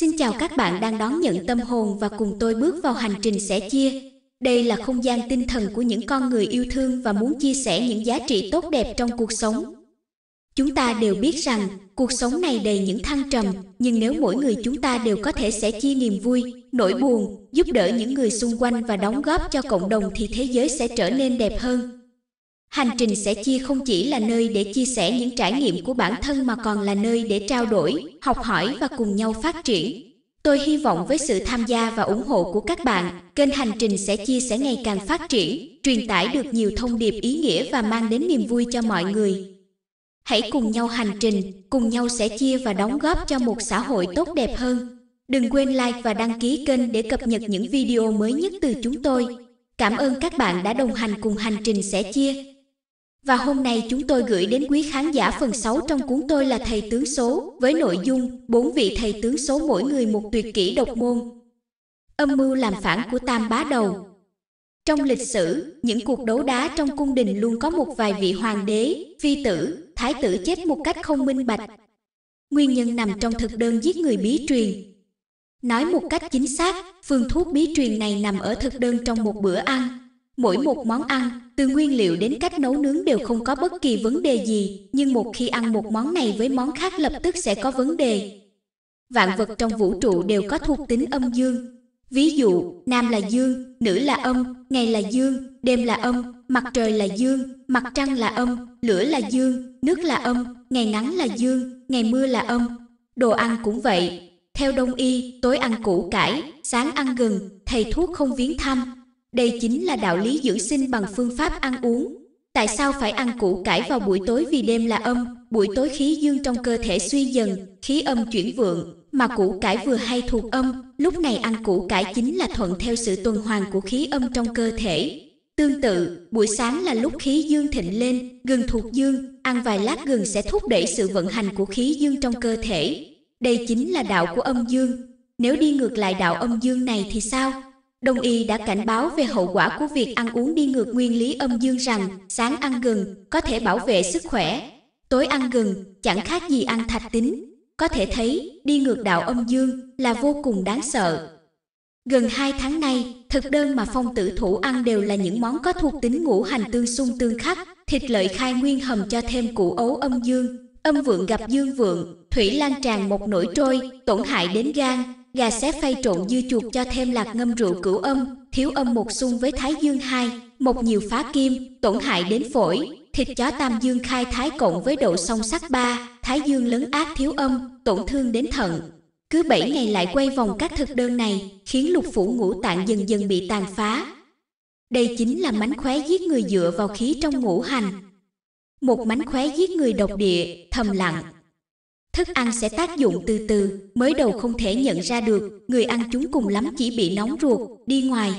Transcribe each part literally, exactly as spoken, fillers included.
Xin chào các bạn đang đón nhận tâm hồn và cùng tôi bước vào hành trình sẻ chia. Đây là không gian tinh thần của những con người yêu thương và muốn chia sẻ những giá trị tốt đẹp trong cuộc sống. Chúng ta đều biết rằng cuộc sống này đầy những thăng trầm, nhưng nếu mỗi người chúng ta đều có thể sẻ chia niềm vui, nỗi buồn, giúp đỡ những người xung quanh và đóng góp cho cộng đồng thì thế giới sẽ trở nên đẹp hơn. Hành trình sẻ chia không chỉ là nơi để chia sẻ những trải nghiệm của bản thân mà còn là nơi để trao đổi, học hỏi và cùng nhau phát triển. Tôi hy vọng với sự tham gia và ủng hộ của các bạn, kênh Hành Trình Sẻ Chia sẽ ngày càng phát triển, truyền tải được nhiều thông điệp ý nghĩa và mang đến niềm vui cho mọi người. Hãy cùng nhau hành trình, cùng nhau sẻ chia và đóng góp cho một xã hội tốt đẹp hơn. Đừng quên like và đăng ký kênh để cập nhật những video mới nhất từ chúng tôi. Cảm ơn các bạn đã đồng hành cùng Hành Trình Sẻ Chia. Và hôm nay chúng tôi gửi đến quý khán giả phần sáu trong cuốn Tôi Là Thầy Tướng Số với nội dung bốn vị thầy tướng số mỗi người một tuyệt kỹ độc môn. Âm mưu làm phản của Tam Bá Đầu. Trong lịch sử, những cuộc đấu đá trong cung đình luôn có một vài vị hoàng đế, phi tử, thái tử chết một cách không minh bạch. Nguyên nhân nằm trong thực đơn giết người bí truyền. Nói một cách chính xác, phương thuốc bí truyền này nằm ở thực đơn trong một bữa ăn. Mỗi một món ăn, từ nguyên liệu đến cách nấu nướng đều không có bất kỳ vấn đề gì, nhưng một khi ăn một món này với món khác lập tức sẽ có vấn đề. Vạn vật trong vũ trụ đều có thuộc tính âm dương. Ví dụ, nam là dương, nữ là âm, ngày là dương, đêm là âm, mặt trời là dương, mặt trăng là âm, lửa là dương, nước là âm, ngày nắng là dương, ngày mưa là âm. Đồ ăn cũng vậy. Theo Đông y, tối ăn củ cải, sáng ăn gừng, thầy thuốc không viếng thăm. Đây chính là đạo lý dưỡng sinh bằng phương pháp ăn uống. Tại sao phải ăn củ cải vào buổi tối? Vì đêm là âm, buổi tối khí dương trong cơ thể suy dần, khí âm chuyển vượng, mà củ cải vừa hay thuộc âm, lúc này ăn củ cải chính là thuận theo sự tuần hoàn của khí âm trong cơ thể. Tương tự, buổi sáng là lúc khí dương thịnh lên, gừng thuộc dương, ăn vài lát gừng sẽ thúc đẩy sự vận hành của khí dương trong cơ thể. Đây chính là đạo của âm dương. Nếu đi ngược lại đạo âm dương này thì sao? Đông y đã cảnh báo về hậu quả của việc ăn uống đi ngược nguyên lý âm dương rằng sáng ăn gừng có thể bảo vệ sức khỏe, tối ăn gừng chẳng khác gì ăn thạch tín. Có thể thấy, đi ngược đạo âm dương là vô cùng đáng sợ. Gần hai tháng nay, thực đơn mà Phong Tử Thủ ăn đều là những món có thuộc tính ngũ hành tương xung tương khắc, thịt lợi khai nguyên hầm cho thêm củ ấu âm dương, âm vượng gặp dương vượng, thủy lan tràn một nổi trôi, tổn hại đến gan, gà xé phay trộn dưa chuột cho thêm lạc ngâm rượu cửu âm, thiếu âm một xung với thái dương hai, một nhiều phá kim, tổn hại đến phổi. Thịt chó tam dương khai thái cộng với đậu song sắc ba, thái dương lấn át thiếu âm, tổn thương đến thận. Cứ bảy ngày lại quay vòng các thực đơn này, khiến lục phủ ngũ tạng dần dần bị tàn phá. Đây chính là mánh khóe giết người dựa vào khí trong ngũ hành. Một mánh khóe giết người độc địa, thầm lặng. Thức ăn sẽ tác dụng từ từ, mới đầu không thể nhận ra được, người ăn chúng cùng lắm chỉ bị nóng ruột, đi ngoài.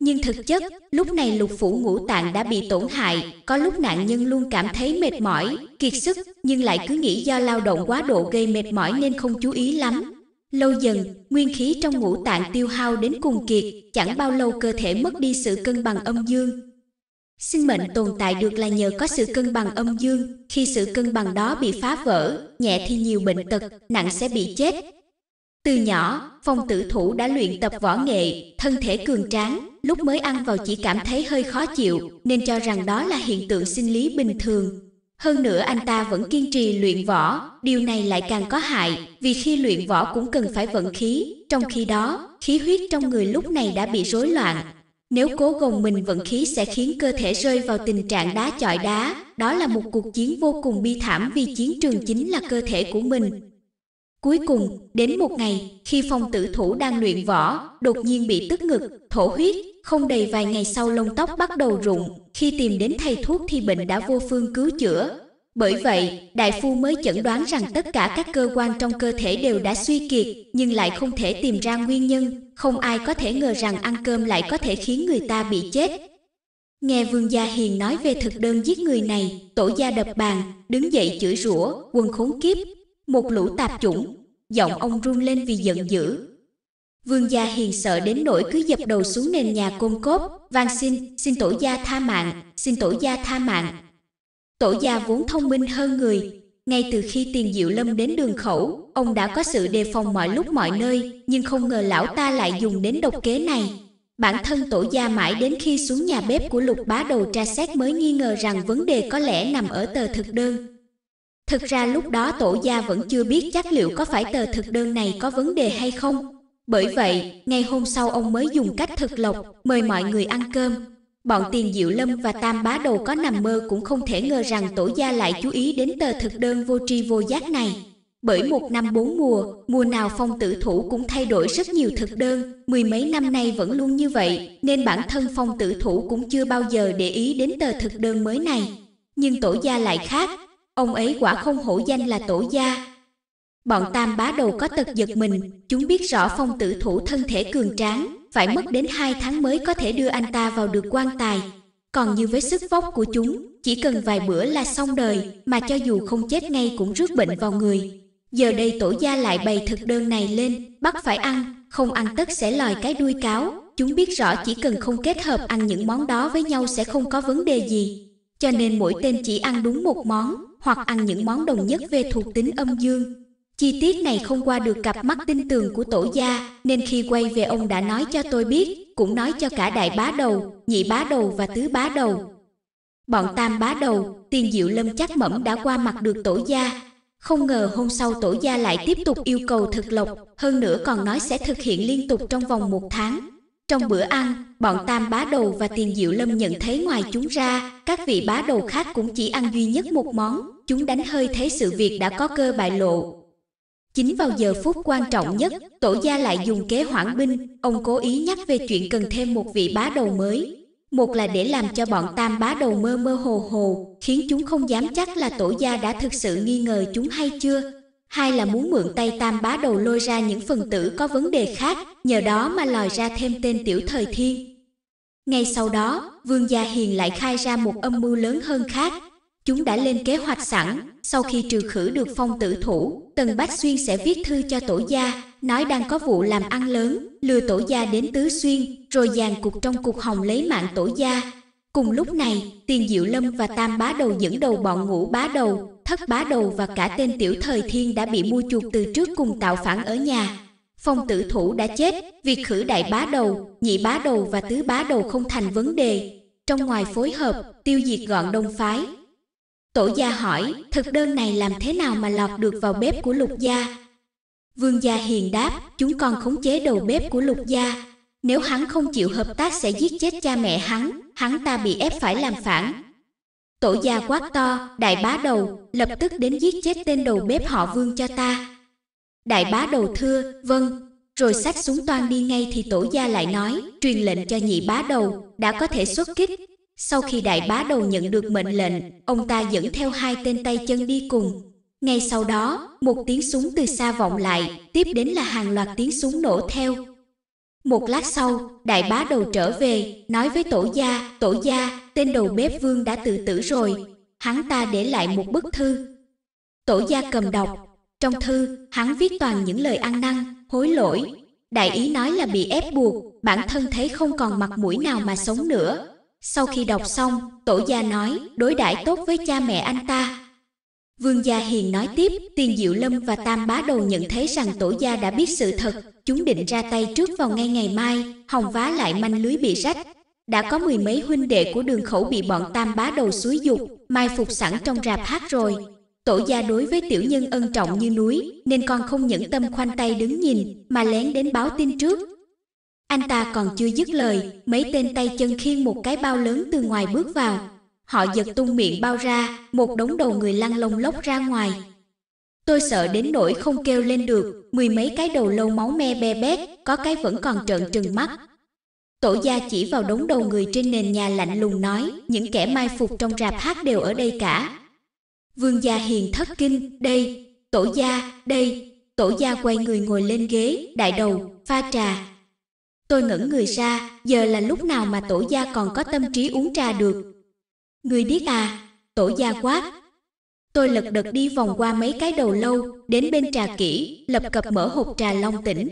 Nhưng thực chất, lúc này lục phủ ngũ tạng đã bị tổn hại, có lúc nạn nhân luôn cảm thấy mệt mỏi, kiệt sức, nhưng lại cứ nghĩ do lao động quá độ gây mệt mỏi nên không chú ý lắm. Lâu dần, nguyên khí trong ngũ tạng tiêu hao đến cùng kiệt, chẳng bao lâu cơ thể mất đi sự cân bằng âm dương. Sinh mệnh tồn tại được là nhờ có sự cân bằng âm dương, khi sự cân bằng đó bị phá vỡ, nhẹ thì nhiều bệnh tật, nặng sẽ bị chết. Từ nhỏ, Phong Tử Thủ đã luyện tập võ nghệ, thân thể cường tráng, lúc mới ăn vào chỉ cảm thấy hơi khó chịu, nên cho rằng đó là hiện tượng sinh lý bình thường. Hơn nữa anh ta vẫn kiên trì luyện võ, điều này lại càng có hại, vì khi luyện võ cũng cần phải vận khí, trong khi đó, khí huyết trong người lúc này đã bị rối loạn. Nếu cố gồng mình vận khí sẽ khiến cơ thể rơi vào tình trạng đá chọi đá, đó là một cuộc chiến vô cùng bi thảm vì chiến trường chính là cơ thể của mình. Cuối cùng, đến một ngày, khi Phong Tử Thủ đang luyện võ, đột nhiên bị tức ngực, thổ huyết, không đầy vài ngày sau lông tóc bắt đầu rụng, khi tìm đến thầy thuốc thì bệnh đã vô phương cứu chữa. Bởi vậy, đại phu mới chẩn đoán rằng tất cả các cơ quan trong cơ thể đều đã suy kiệt, nhưng lại không thể tìm ra nguyên nhân, không ai có thể ngờ rằng ăn cơm lại có thể khiến người ta bị chết. Nghe Vương Gia Hiền nói về thực đơn giết người này, Tổ Gia đập bàn, đứng dậy chửi rủa, quân khốn kiếp. Một lũ tạp chủng, giọng ông run lên vì giận dữ. Vương Gia Hiền sợ đến nỗi cứ dập đầu xuống nền nhà côn cốp, van xin, xin Tổ Gia tha mạng, xin Tổ Gia tha mạng. Tổ Gia vốn thông minh hơn người, Ngay từ khi Tiền Diệu Lâm đến đường khẩu, ông đã có sự đề phòng mọi lúc mọi nơi, nhưng không ngờ lão ta lại dùng đến độc kế này. Bản thân Tổ gia mãi đến khi xuống nhà bếp của Lục Bá Đầu tra xét mới nghi ngờ rằng vấn đề có lẽ nằm ở tờ thực đơn. Thực ra lúc đó Tổ gia vẫn chưa biết chắc liệu có phải tờ thực đơn này có vấn đề hay không. Bởi vậy, ngay hôm sau ông mới dùng cách thực lộc, mời mọi người ăn cơm. Bọn Tiền Diệu Lâm và Tam Bá Đầu có nằm mơ cũng không thể ngờ rằng Tổ gia lại chú ý đến tờ thực đơn vô tri vô giác này. Bởi một năm bốn mùa, mùa nào Phong Tử Thủ cũng thay đổi rất nhiều thực đơn, mười mấy năm nay vẫn luôn như vậy, nên bản thân Phong Tử Thủ cũng chưa bao giờ để ý đến tờ thực đơn mới này. Nhưng Tổ gia lại khác, ông ấy quả không hổ danh là Tổ gia. Bọn Tam Bá Đầu có tật giật mình, chúng biết rõ Phong Tử Thủ thân thể cường tráng, phải mất đến hai tháng mới có thể đưa anh ta vào được quan tài. Còn như với sức vóc của chúng, chỉ cần vài bữa là xong đời, mà cho dù không chết ngay cũng rước bệnh vào người. Giờ đây Tổ gia lại bày thực đơn này lên, bắt phải ăn, không ăn tất sẽ lòi cái đuôi cáo. Chúng biết rõ chỉ cần không kết hợp ăn những món đó với nhau sẽ không có vấn đề gì. Cho nên mỗi tên chỉ ăn đúng một món, hoặc ăn những món đồng nhất về thuộc tính âm dương. Chi tiết này không qua được cặp mắt tinh tường của Tổ gia, nên khi quay về ông đã nói cho tôi biết, cũng nói cho cả Đại Bá Đầu, Nhị Bá Đầu và Tứ Bá Đầu. Bọn Tam Bá Đầu, Tiền Diệu Lâm chắc mẩm đã qua mặt được Tổ gia. Không ngờ hôm sau Tổ gia lại tiếp tục yêu cầu thực lộc, hơn nữa còn nói sẽ thực hiện liên tục trong vòng một tháng. Trong bữa ăn, bọn Tam Bá Đầu và Tiền Diệu Lâm nhận thấy ngoài chúng ra, các vị bá đầu khác cũng chỉ ăn duy nhất một món, chúng đánh hơi thấy sự việc đã có cơ bại lộ. Chính vào giờ phút quan trọng nhất, Tổ gia lại dùng kế hoãn binh, ông cố ý nhắc về chuyện cần thêm một vị bá đầu mới. Một là để làm cho bọn Tam Bá Đầu mơ mơ hồ hồ, khiến chúng không dám chắc là Tổ gia đã thực sự nghi ngờ chúng hay chưa. Hai là muốn mượn tay Tam Bá Đầu lôi ra những phần tử có vấn đề khác, nhờ đó mà lòi ra thêm tên Tiểu Thời Thiên. Ngay sau đó, Vương Gia Hiền lại khai ra một âm mưu lớn hơn khác. Chúng đã lên kế hoạch sẵn, sau khi trừ khử được Phong Tử Thủ, Tần Bách Xuyên sẽ viết thư cho Tổ gia, nói đang có vụ làm ăn lớn, lừa Tổ gia đến Tứ Xuyên, rồi dàn cục trong cục hồng lấy mạng Tổ gia. Cùng lúc này, Tiền Diệu Lâm và Tam Bá Đầu dẫn đầu bọn Ngũ Bá Đầu, Thất Bá Đầu và cả tên Tiểu Thời Thiên đã bị mua chuộc từ trước cùng tạo phản ở nhà. Phong Tử Thủ đã chết, việc khử Đại Bá Đầu, Nhị Bá Đầu và Tứ Bá Đầu không thành vấn đề. Trong ngoài phối hợp, tiêu diệt gọn Đông phái. Tổ gia hỏi, thực đơn này làm thế nào mà lọt được vào bếp của Lục gia? Vương Gia Hiền đáp, chúng còn khống chế đầu bếp của Lục gia. Nếu hắn không chịu hợp tác sẽ giết chết cha mẹ hắn, hắn ta bị ép phải làm phản. Tổ gia quát to, Đại Bá Đầu, lập tức đến giết chết tên đầu bếp họ Vương cho ta. Đại Bá Đầu thưa, vâng, rồi xách súng toan đi ngay thì Tổ gia lại nói, truyền lệnh cho Nhị Bá Đầu, đã có thể xuất kích. Sau khi Đại Bá Đầu nhận được mệnh lệnh, ông ta dẫn theo hai tên tay chân đi cùng. Ngay sau đó, một tiếng súng từ xa vọng lại, tiếp đến là hàng loạt tiếng súng nổ theo. Một lát sau, Đại Bá Đầu trở về, nói với Tổ gia, Tổ gia, tên đầu bếp Vương đã tự tử rồi, hắn ta để lại một bức thư. Tổ gia cầm đọc, trong thư, hắn viết toàn những lời ăn năn, hối lỗi. Đại ý nói là bị ép buộc, bản thân thấy không còn mặt mũi nào mà sống nữa. Sau khi đọc xong, Tổ gia nói, đối đãi tốt với cha mẹ anh ta. Vương Gia Hiền nói tiếp, Tiền Diệu Lâm và Tam Bá Đầu nhận thấy rằng Tổ gia đã biết sự thật, chúng định ra tay trước vào ngay ngày mai, hòng vá lại manh lưới bị rách. Đã có mười mấy huynh đệ của đường khẩu bị bọn Tam Bá Đầu xúi dục, mai phục sẵn trong rạp hát rồi. Tổ gia đối với tiểu nhân ân trọng như núi, nên con không nhẫn tâm khoanh tay đứng nhìn, mà lén đến báo tin trước. Anh ta còn chưa dứt lời, mấy tên tay chân khiêng một cái bao lớn từ ngoài bước vào. Họ giật tung miệng bao ra, một đống đầu người lăn lông lốc ra ngoài. Tôi sợ đến nỗi không kêu lên được, mười mấy cái đầu lâu máu me be bét, có cái vẫn còn trợn trừng mắt. Tổ gia chỉ vào đống đầu người trên nền nhà lạnh lùng nói, những kẻ mai phục trong rạp hát đều ở đây cả. Vương Gia Hiền thất kinh, đây, Tổ gia, đây. Tổ gia quay người ngồi lên ghế, đại đầu, pha trà. Tôi ngẩn người ra, giờ là lúc nào mà Tổ gia còn có tâm trí uống trà được. Người điếc à, Tổ gia quát. Tôi lật đật đi vòng qua mấy cái đầu lâu, đến bên trà kỹ, lập cập mở hộp trà long tỉnh.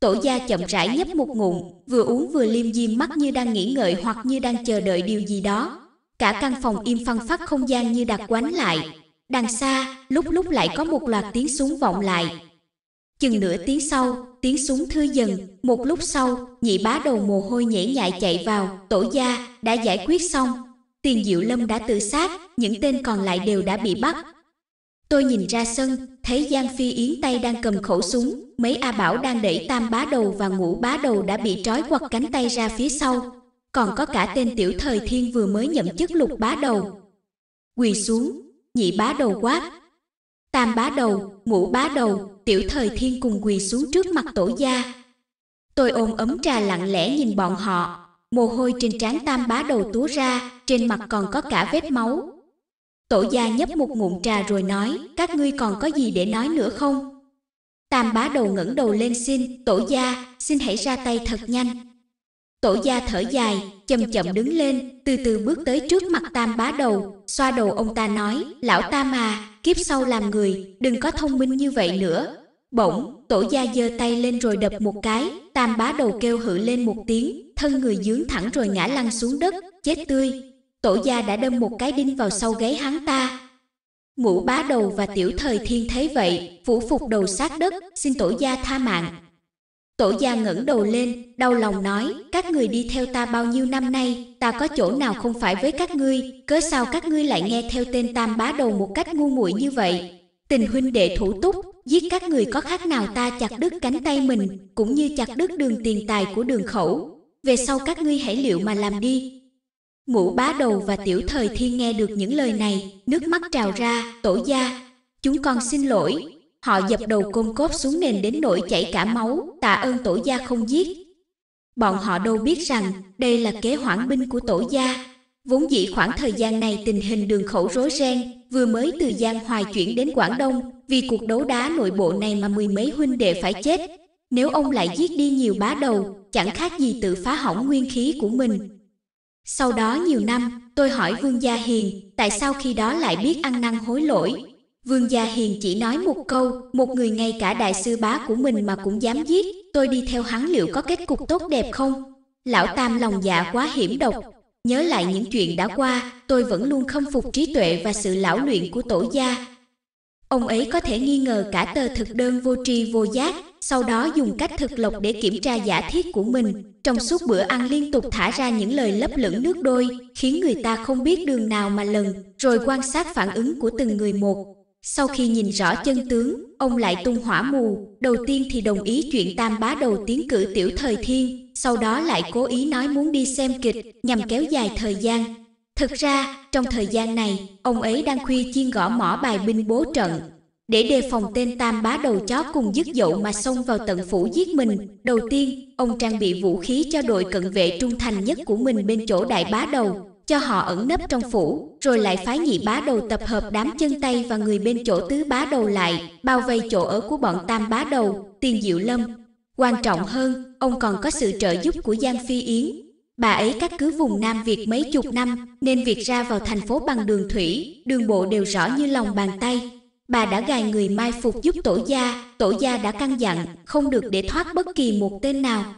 Tổ gia chậm rãi nhấp một ngụm, vừa uống vừa liêm diêm mắt như đang nghĩ ngợi hoặc như đang chờ đợi điều gì đó. Cả căn phòng im phăng phắc không gian như đặc quánh lại. Đằng xa, lúc lúc lại có một loạt tiếng súng vọng lại. Chừng nửa tiếng sau, tiếng súng thưa dần, một lúc sau, nhị bá đầu mồ hôi nhễ nhại chạy vào, Tổ gia đã giải quyết xong. Tiền Diệu Lâm đã tự sát, những tên còn lại đều đã bị bắt. Tôi nhìn ra sân, thấy Giang Phi Yến tay đang cầm khẩu súng, mấy A Bảo đang đẩy Tam bá đầu và Ngũ bá đầu đã bị trói quặt cánh tay ra phía sau. Còn có cả tên Tiểu Thời Thiên vừa mới nhậm chức Lục bá đầu. Quỳ xuống, nhị bá đầu quát. Tam bá đầu, Ngũ bá đầu, Tiểu Thời Thiên cùng quỳ xuống trước mặt Tổ gia. Tôi ôm ấm trà lặng lẽ nhìn bọn họ, mồ hôi trên trán Tam bá đầu túa ra, trên mặt còn có cả vết máu. Tổ gia nhấp một ngụm trà rồi nói, các ngươi còn có gì để nói nữa không? Tam bá đầu ngẩng đầu lên xin, Tổ gia, xin hãy ra tay thật nhanh. Tổ gia thở dài, chậm chậm đứng lên, từ từ bước tới trước mặt Tam bá đầu, xoa đầu ông ta nói, lão Tam à, kiếp sau làm người, đừng có thông minh như vậy nữa. Bỗng, Tổ gia giơ tay lên rồi đập một cái, Tam bá đầu kêu hự lên một tiếng, thân người dướng thẳng rồi ngã lăn xuống đất, chết tươi. Tổ gia đã đâm một cái đinh vào sau gáy hắn ta. Ngũ bá đầu và Tiểu Thời Thiên thấy vậy, phủ phục đầu sát đất, xin Tổ gia tha mạng. Tổ gia ngẩng đầu lên, đau lòng nói, các người đi theo ta bao nhiêu năm nay, ta có chỗ nào không phải với các ngươi, cớ sao các ngươi lại nghe theo tên Tam bá đầu một cách ngu muội như vậy? Tình huynh đệ thủ túc, giết các người có khác nào ta chặt đứt cánh tay mình, cũng như chặt đứt đường tiền tài của Đường khẩu. Về sau các ngươi hãy liệu mà làm đi. Ngũ bá đầu và Tiểu Thời Thiên nghe được những lời này, nước mắt trào ra, Tổ gia, chúng con xin lỗi. Họ dập đầu côn cốt xuống nền đến nỗi chảy cả máu, tạ ơn Tổ gia không giết. Bọn họ đâu biết rằng, đây là kế hoãn binh của Tổ gia. Vốn dĩ khoảng thời gian này tình hình Đường khẩu rối ren, vừa mới từ Giang Hoài chuyển đến Quảng Đông, vì cuộc đấu đá nội bộ này mà mười mấy huynh đệ phải chết. Nếu ông lại giết đi nhiều bá đầu, chẳng khác gì tự phá hỏng nguyên khí của mình. Sau đó nhiều năm, tôi hỏi Vương Gia Hiền, tại sao khi đó lại biết ăn năn hối lỗi? Vương Gia Hiền chỉ nói một câu, một người ngay cả đại sư bá của mình mà cũng dám giết, tôi đi theo hắn liệu có kết cục tốt đẹp không? Lão Tam lòng dạ quá hiểm độc. Nhớ lại những chuyện đã qua, tôi vẫn luôn khâm phục trí tuệ và sự lão luyện của Tổ gia. Ông ấy có thể nghi ngờ cả tờ thực đơn vô tri vô giác, sau đó dùng cách thực lộc để kiểm tra giả thiết của mình. Trong suốt bữa ăn liên tục thả ra những lời lấp lửng nước đôi, khiến người ta không biết đường nào mà lần, rồi quan sát phản ứng của từng người một. Sau khi nhìn rõ chân tướng, ông lại tung hỏa mù, đầu tiên thì đồng ý chuyện Tam bá đầu tiến cử Tiểu Thời Thiên, sau đó lại cố ý nói muốn đi xem kịch, nhằm kéo dài thời gian. Thực ra, trong thời gian này, ông ấy đang khuya chiên gõ mỏ bài binh bố trận, để đề phòng tên Tam bá đầu chó cùng dứt dậu mà xông vào tận phủ giết mình. Đầu tiên, ông trang bị vũ khí cho đội cận vệ trung thành nhất của mình bên chỗ đại bá đầu, cho họ ẩn nấp trong phủ, rồi lại phái nhị bá đầu tập hợp đám chân tay và người bên chỗ tứ bá đầu lại, bao vây chỗ ở của bọn Tam bá đầu, Tiền Diệu Lâm. Quan trọng hơn, ông còn có sự trợ giúp của Giang Phi Yến. Bà ấy cắt cứ vùng Nam Việt mấy chục năm, nên việc ra vào thành phố bằng đường thủy, đường bộ đều rõ như lòng bàn tay. Bà đã gài người mai phục giúp Tổ gia, Tổ gia đã căn dặn, không được để thoát bất kỳ một tên nào.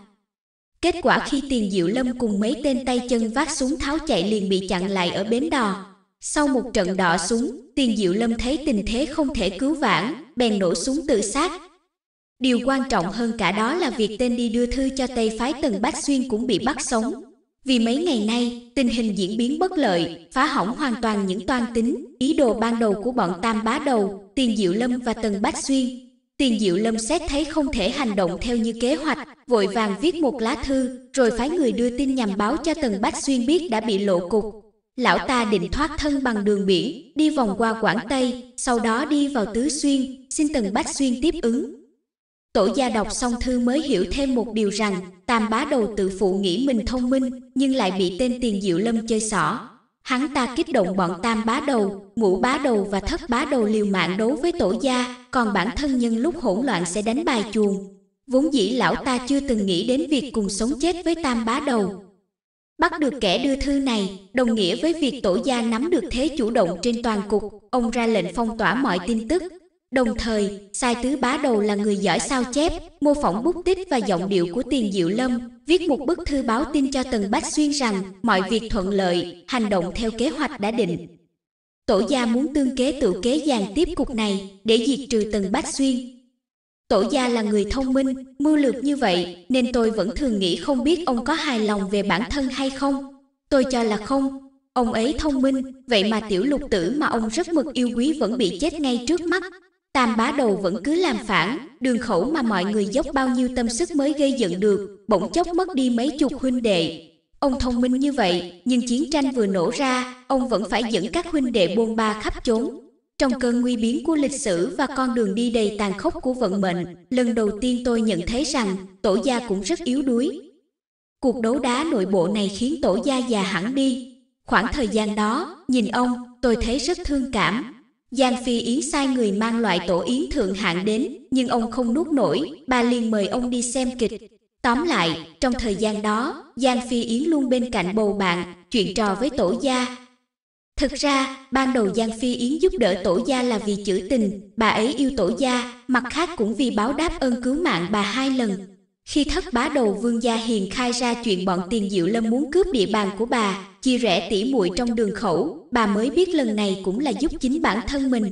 Kết quả khi Tiền Diệu Lâm cùng mấy tên tay chân vác súng tháo chạy liền bị chặn lại ở bến đò. Sau một trận đọ súng, Tiền Diệu Lâm thấy tình thế không thể cứu vãn, bèn nổ súng tự sát. Điều quan trọng hơn cả đó là việc tên đi đưa thư cho Tây phái Tần Bách Xuyên cũng bị bắt sống. Vì mấy ngày nay, tình hình diễn biến bất lợi, phá hỏng hoàn toàn những toan tính, ý đồ ban đầu của bọn Tam bá đầu, Tiền Diệu Lâm và Tần Bách Xuyên. Tiền Diệu Lâm xét thấy không thể hành động theo như kế hoạch, vội vàng viết một lá thư, rồi phái người đưa tin nhằm báo cho Tần Bách Xuyên biết đã bị lộ cục. Lão ta định thoát thân bằng đường biển, đi vòng qua Quảng Tây, sau đó đi vào Tứ Xuyên, xin Tần Bách Xuyên tiếp ứng. Tổ gia đọc xong thư mới hiểu thêm một điều rằng, Tam bá đầu tự phụ nghĩ mình thông minh, nhưng lại bị tên Tiền Diệu Lâm chơi xỏ. Hắn ta kích động bọn Tam bá đầu, Ngũ bá đầu và Thất bá đầu liều mạng đấu với Tổ gia, còn bản thân nhân lúc hỗn loạn sẽ đánh bài chuồng. Vốn dĩ lão ta chưa từng nghĩ đến việc cùng sống chết với Tam bá đầu. Bắt được kẻ đưa thư này, đồng nghĩa với việc Tổ gia nắm được thế chủ động trên toàn cục, ông ra lệnh phong tỏa mọi tin tức. Đồng thời, sai tứ bá đầu là người giỏi sao chép, mô phỏng bút tích và giọng điệu của Tiền Diệu Lâm, viết một bức thư báo tin cho Tần Bách Xuyên rằng mọi việc thuận lợi, hành động theo kế hoạch đã định. Tổ gia muốn tương kế tự kế dàn tiếp cục này để diệt trừ Tần Bách Xuyên. Tổ gia là người thông minh, mưu lược như vậy, nên tôi vẫn thường nghĩ không biết ông có hài lòng về bản thân hay không. Tôi cho là không. Ông ấy thông minh, vậy mà tiểu lục tử mà ông rất mực yêu quý vẫn bị chết ngay trước mắt. Tam bá đầu vẫn cứ làm phản, đường khẩu mà mọi người dốc bao nhiêu tâm sức mới gây dựng được, bỗng chốc mất đi mấy chục huynh đệ. Ông thông minh như vậy, nhưng chiến tranh vừa nổ ra, ông vẫn phải dẫn các huynh đệ bôn ba khắp chốn. Trong cơn nguy biến của lịch sử và con đường đi đầy tàn khốc của vận mệnh, lần đầu tiên tôi nhận thấy rằng tổ gia cũng rất yếu đuối. Cuộc đấu đá nội bộ này khiến tổ gia già hẳn đi. Khoảng thời gian đó, nhìn ông, tôi thấy rất thương cảm. Giang Phi Yến sai người mang loại tổ yến thượng hạng đến, nhưng ông không nuốt nổi, bà liền mời ông đi xem kịch. Tóm lại, trong thời gian đó, Giang Phi Yến luôn bên cạnh bầu bạn, chuyện trò với tổ gia. Thực ra, ban đầu Giang Phi Yến giúp đỡ tổ gia là vì chữ tình, bà ấy yêu tổ gia, mặt khác cũng vì báo đáp ơn cứu mạng bà hai lần. Khi thất bá đầu Vương Gia Hiền khai ra chuyện bọn Tiền Diệu Lâm muốn cướp địa bàn của bà, chia rẽ tỉ muội trong đường khẩu, bà mới biết lần này cũng là giúp chính bản thân mình.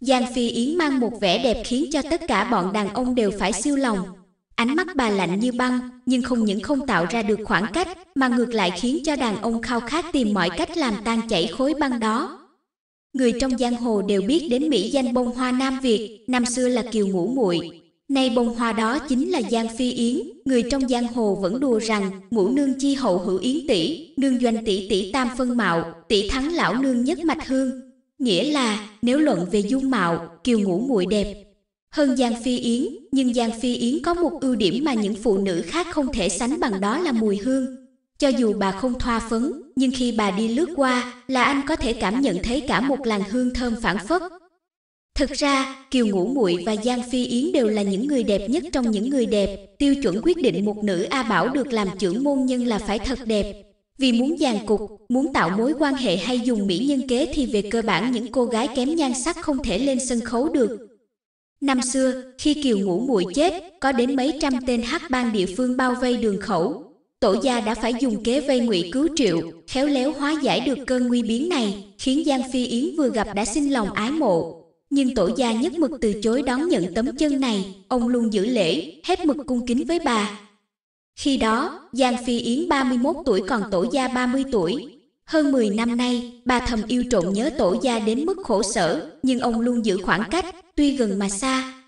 Giang Phi Yến mang một vẻ đẹp khiến cho tất cả bọn đàn ông đều phải siêu lòng. Ánh mắt bà lạnh như băng, nhưng không những không tạo ra được khoảng cách, mà ngược lại khiến cho đàn ông khao khát tìm mọi cách làm tan chảy khối băng đó. Người trong giang hồ đều biết đến mỹ danh bông hoa Nam Việt, năm xưa là Kiều Ngũ Muội. Nay bông hoa đó chính là Giang Phi Yến, người trong giang hồ vẫn đùa rằng ngũ nương chi hậu hữu Yến tỷ, nương doanh tỷ tỷ tam phân mạo, tỷ thắng lão nương nhất mạch hương. Nghĩa là, nếu luận về dung mạo, Kiều Ngũ Muội đẹp hơn Giang Phi Yến, nhưng Giang Phi Yến có một ưu điểm mà những phụ nữ khác không thể sánh bằng, đó là mùi hương. Cho dù bà không thoa phấn, nhưng khi bà đi lướt qua, là anh có thể cảm nhận thấy cả một làn hương thơm phảng phất. Thực ra, Kiều Ngũ Muội và Giang Phi Yến đều là những người đẹp nhất trong những người đẹp. Tiêu chuẩn quyết định một nữ A Bảo được làm trưởng môn nhân là phải thật đẹp. Vì muốn dàn cục, muốn tạo mối quan hệ hay dùng mỹ nhân kế thì về cơ bản những cô gái kém nhan sắc không thể lên sân khấu được. Năm xưa, khi Kiều Ngũ Muội chết, có đến mấy trăm tên hắc bang địa phương bao vây đường khẩu. Tổ gia đã phải dùng kế vây ngụy cứu triệu, khéo léo hóa giải được cơn nguy biến này, khiến Giang Phi Yến vừa gặp đã sinh lòng ái mộ. Nhưng tổ gia nhất mực từ chối đón nhận tấm chân này, ông luôn giữ lễ, hết mực cung kính với bà. Khi đó, Giang Phi Yến ba mươi mốt tuổi còn tổ gia ba mươi tuổi. Hơn mười năm nay, bà thầm yêu trộm nhớ tổ gia đến mức khổ sở, nhưng ông luôn giữ khoảng cách, tuy gần mà xa.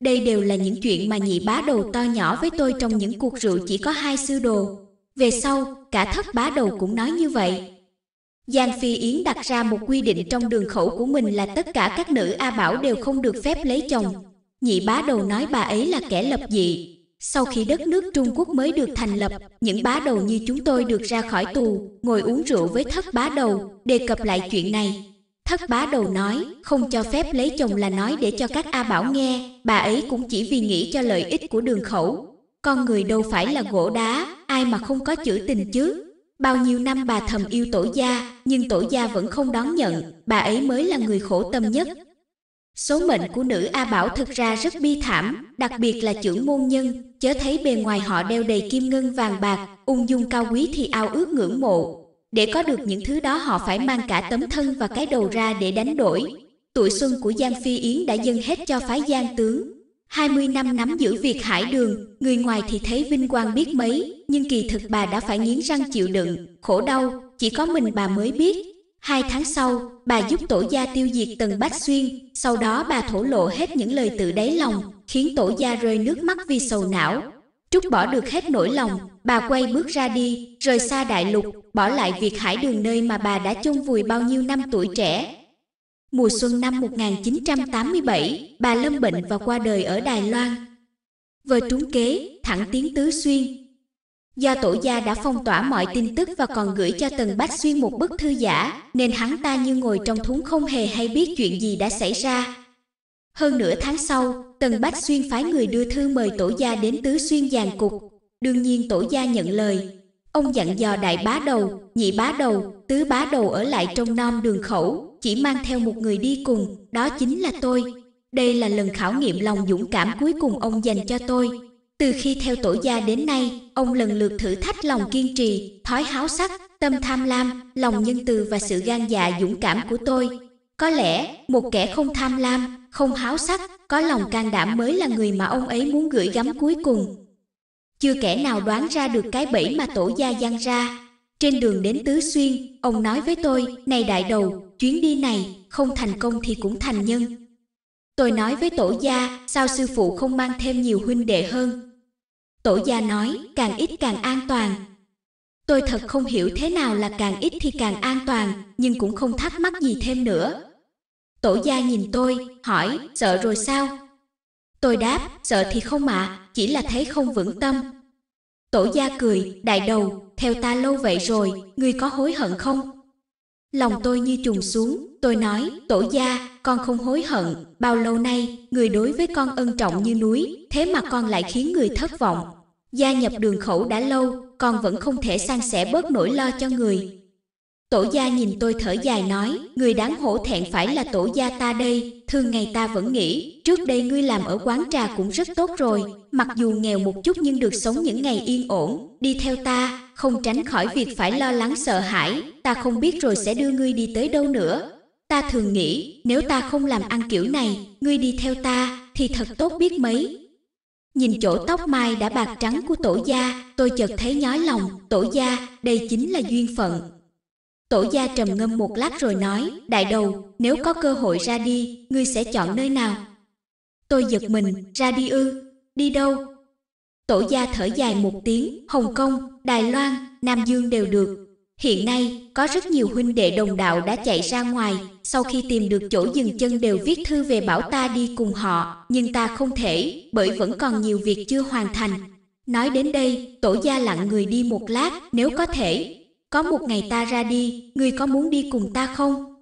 Đây đều là những chuyện mà nhị bá đầu to nhỏ với tôi trong những cuộc rượu chỉ có hai sư đồ. Về sau, cả thất bá đầu cũng nói như vậy. Giang Phi Yến đặt ra một quy định trong đường khẩu của mình là tất cả các nữ A Bảo đều không được phép lấy chồng. Nhị bá đầu nói bà ấy là kẻ lập dị. Sau khi đất nước Trung Quốc mới được thành lập, những bá đầu như chúng tôi được ra khỏi tù, ngồi uống rượu với thất bá đầu, đề cập lại chuyện này. Thất bá đầu nói, không cho phép lấy chồng là nói để cho các A Bảo nghe, bà ấy cũng chỉ vì nghĩ cho lợi ích của đường khẩu. Con người đâu phải là gỗ đá, ai mà không có chữ tình chứ. Bao nhiêu năm bà thầm yêu tổ gia, nhưng tổ gia vẫn không đón nhận, bà ấy mới là người khổ tâm nhất. Số mệnh của nữ A Bảo thực ra rất bi thảm, đặc biệt là trưởng môn nhân, chớ thấy bề ngoài họ đeo đầy kim ngân vàng bạc, ung dung cao quý thì ao ước ngưỡng mộ. Để có được những thứ đó họ phải mang cả tấm thân và cái đầu ra để đánh đổi. Tuổi xuân của Giang Phi Yến đã dâng hết cho phái Giang tướng. hai mươi năm nắm giữ Việt Hải Đường, người ngoài thì thấy vinh quang biết mấy, nhưng kỳ thực bà đã phải nghiến răng chịu đựng, khổ đau, chỉ có mình bà mới biết. Hai tháng sau, bà giúp tổ gia tiêu diệt Tần Bách Xuyên, sau đó bà thổ lộ hết những lời từ đáy lòng, khiến tổ gia rơi nước mắt vì sầu não. Trút bỏ được hết nỗi lòng, bà quay bước ra đi, rời xa đại lục, bỏ lại Việt Hải Đường nơi mà bà đã chôn vùi bao nhiêu năm tuổi trẻ. Mùa xuân năm một nghìn chín trăm tám mươi bảy, bà lâm bệnh và qua đời ở Đài Loan. Vợ trúng kế, thẳng tiến tứ xuyên. Do tổ gia đã phong tỏa mọi tin tức và còn gửi cho Tần Bách Xuyên một bức thư giả, nên hắn ta như ngồi trong thúng không hề hay biết chuyện gì đã xảy ra. Hơn nửa tháng sau, Tần Bách Xuyên phái người đưa thư mời tổ gia đến tứ xuyên giàn cục. Đương nhiên tổ gia nhận lời. Ông dặn dò đại bá đầu, nhị bá đầu, tứ bá đầu ở lại trong nom đường khẩu, chỉ mang theo một người đi cùng, đó chính là tôi. Đây là lần khảo nghiệm lòng dũng cảm cuối cùng ông dành cho tôi. Từ khi theo tổ gia đến nay, ông lần lượt thử thách lòng kiên trì, thói háo sắc, tâm tham lam, lòng nhân từ và sự gan dạ dũng cảm của tôi. Có lẽ, một kẻ không tham lam, không háo sắc, có lòng can đảm mới là người mà ông ấy muốn gửi gắm cuối cùng. Chưa kẻ nào đoán ra được cái bẫy mà Tổ Gia giăng ra. Trên đường đến Tứ Xuyên, ông nói với tôi, này đại đầu, chuyến đi này, không thành công thì cũng thành nhân. Tôi nói với Tổ Gia, sao sư phụ không mang thêm nhiều huynh đệ hơn? Tổ Gia nói, càng ít càng an toàn. Tôi thật không hiểu thế nào là càng ít thì càng an toàn, nhưng cũng không thắc mắc gì thêm nữa. Tổ Gia nhìn tôi, hỏi, sợ rồi sao? Tôi đáp, sợ thì không ạ, chỉ là thấy không vững tâm. Tổ Gia cười, đại đầu, theo ta lâu vậy rồi, ngươi có hối hận không? Lòng tôi như trùng xuống, tôi nói, Tổ Gia, con không hối hận, bao lâu nay, người đối với con ân trọng như núi, thế mà con lại khiến người thất vọng. Gia nhập đường khẩu đã lâu, con vẫn không thể san sẻ bớt nỗi lo cho người. Tổ Gia nhìn tôi thở dài nói, người đáng hổ thẹn phải là Tổ Gia ta đây, thường ngày ta vẫn nghĩ, trước đây ngươi làm ở quán trà cũng rất tốt rồi, mặc dù nghèo một chút nhưng được sống những ngày yên ổn, đi theo ta, không tránh khỏi việc phải lo lắng sợ hãi, ta không biết rồi sẽ đưa ngươi đi tới đâu nữa. Ta thường nghĩ, nếu ta không làm ăn kiểu này, ngươi đi theo ta, thì thật tốt biết mấy. Nhìn chỗ tóc mai đã bạc trắng của Tổ Gia, tôi chợt thấy nhói lòng, Tổ Gia, đây chính là duyên phận. Tổ Gia trầm ngâm một lát rồi nói, đại đầu, nếu có cơ hội ra đi, ngươi sẽ chọn nơi nào? Tôi giật mình, ra đi ư, đi đâu? Tổ Gia thở dài một tiếng, Hồng Kông, Đài Loan, Nam Dương đều được. Hiện nay, có rất nhiều huynh đệ đồng đạo đã chạy ra ngoài, sau khi tìm được chỗ dừng chân đều viết thư về bảo ta đi cùng họ, nhưng ta không thể, bởi vẫn còn nhiều việc chưa hoàn thành. Nói đến đây, Tổ Gia lặng người đi một lát, nếu có thể. Có một ngày ta ra đi, ngươi có muốn đi cùng ta không?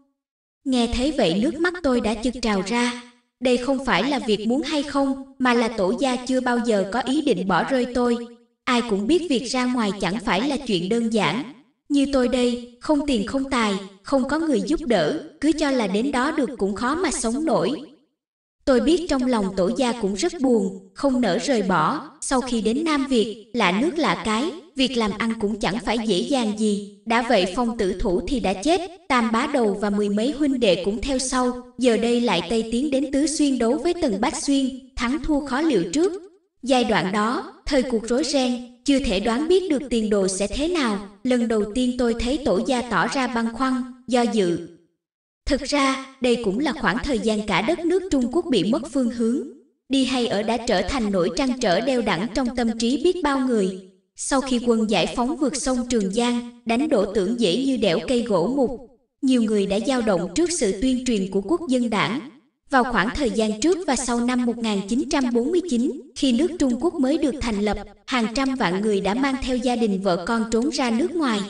Nghe thấy vậy nước mắt tôi đã trực trào ra. Đây không phải là việc muốn hay không, mà là Tổ Gia chưa bao giờ có ý định bỏ rơi tôi. Ai cũng biết việc ra ngoài chẳng phải là chuyện đơn giản. Như tôi đây, không tiền không tài, không có người giúp đỡ, cứ cho là đến đó được cũng khó mà sống nổi. Tôi biết trong lòng Tổ Gia cũng rất buồn, không nỡ rời bỏ. Sau khi đến Nam Việt, lạ nước lạ cái, việc làm ăn cũng chẳng phải dễ dàng gì. Đã vậy Phong Tử Thủ thì đã chết, Tam Bá Đầu và mười mấy huynh đệ cũng theo sau. Giờ đây lại Tây tiến đến Tứ Xuyên đấu với Tần Bách Xuyên, thắng thua khó liệu trước. Giai đoạn đó, thời cuộc rối ren, chưa thể đoán biết được tiền đồ sẽ thế nào. Lần đầu tiên tôi thấy Tổ Gia tỏ ra băn khoăn, do dự. Thực ra, đây cũng là khoảng thời gian cả đất nước Trung Quốc bị mất phương hướng. Đi hay ở đã trở thành nỗi trăn trở đeo đẳng trong tâm trí biết bao người. Sau khi quân giải phóng vượt sông Trường Giang, đánh đổ tưởng dễ như đẽo cây gỗ mục, nhiều người đã dao động trước sự tuyên truyền của quốc dân đảng. Vào khoảng thời gian trước và sau năm một nghìn chín trăm bốn mươi chín, khi nước Trung Quốc mới được thành lập, hàng trăm vạn người đã mang theo gia đình vợ con trốn ra nước ngoài.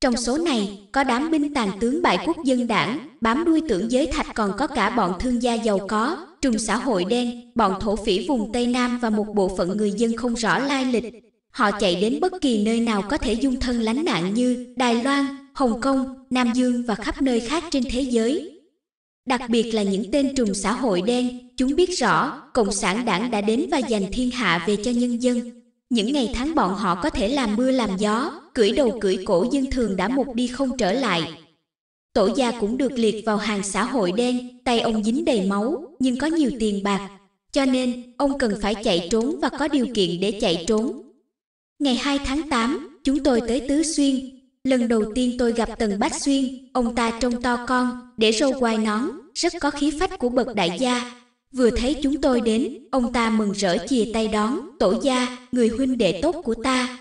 Trong số này, có đám binh tàn tướng bại quốc dân đảng, bám đuôi Tưởng Giới Thạch, còn có cả bọn thương gia giàu có, trùm xã hội đen, bọn thổ phỉ vùng Tây Nam và một bộ phận người dân không rõ lai lịch. Họ chạy đến bất kỳ nơi nào có thể dung thân lánh nạn như Đài Loan, Hồng Kông, Nam Dương và khắp nơi khác trên thế giới. Đặc biệt là những tên trùm xã hội đen, chúng biết rõ Cộng sản đảng đã đến và giành thiên hạ về cho nhân dân. Những ngày tháng bọn họ có thể làm mưa làm gió, cưỡi đầu cưỡi cổ dân thường đã một đi không trở lại. Tổ Gia cũng được liệt vào hàng xã hội đen, tay ông dính đầy máu, nhưng có nhiều tiền bạc. Cho nên, ông cần phải chạy trốn và có điều kiện để chạy trốn. Ngày hai tháng tám, chúng tôi tới Tứ Xuyên. Lần đầu tiên tôi gặp Tần Bách Xuyên, ông ta trông to con, để râu quai nón, rất có khí phách của bậc đại gia. Vừa thấy chúng tôi đến, ông ta mừng rỡ chìa tay đón, Tổ Gia, người huynh đệ tốt của ta.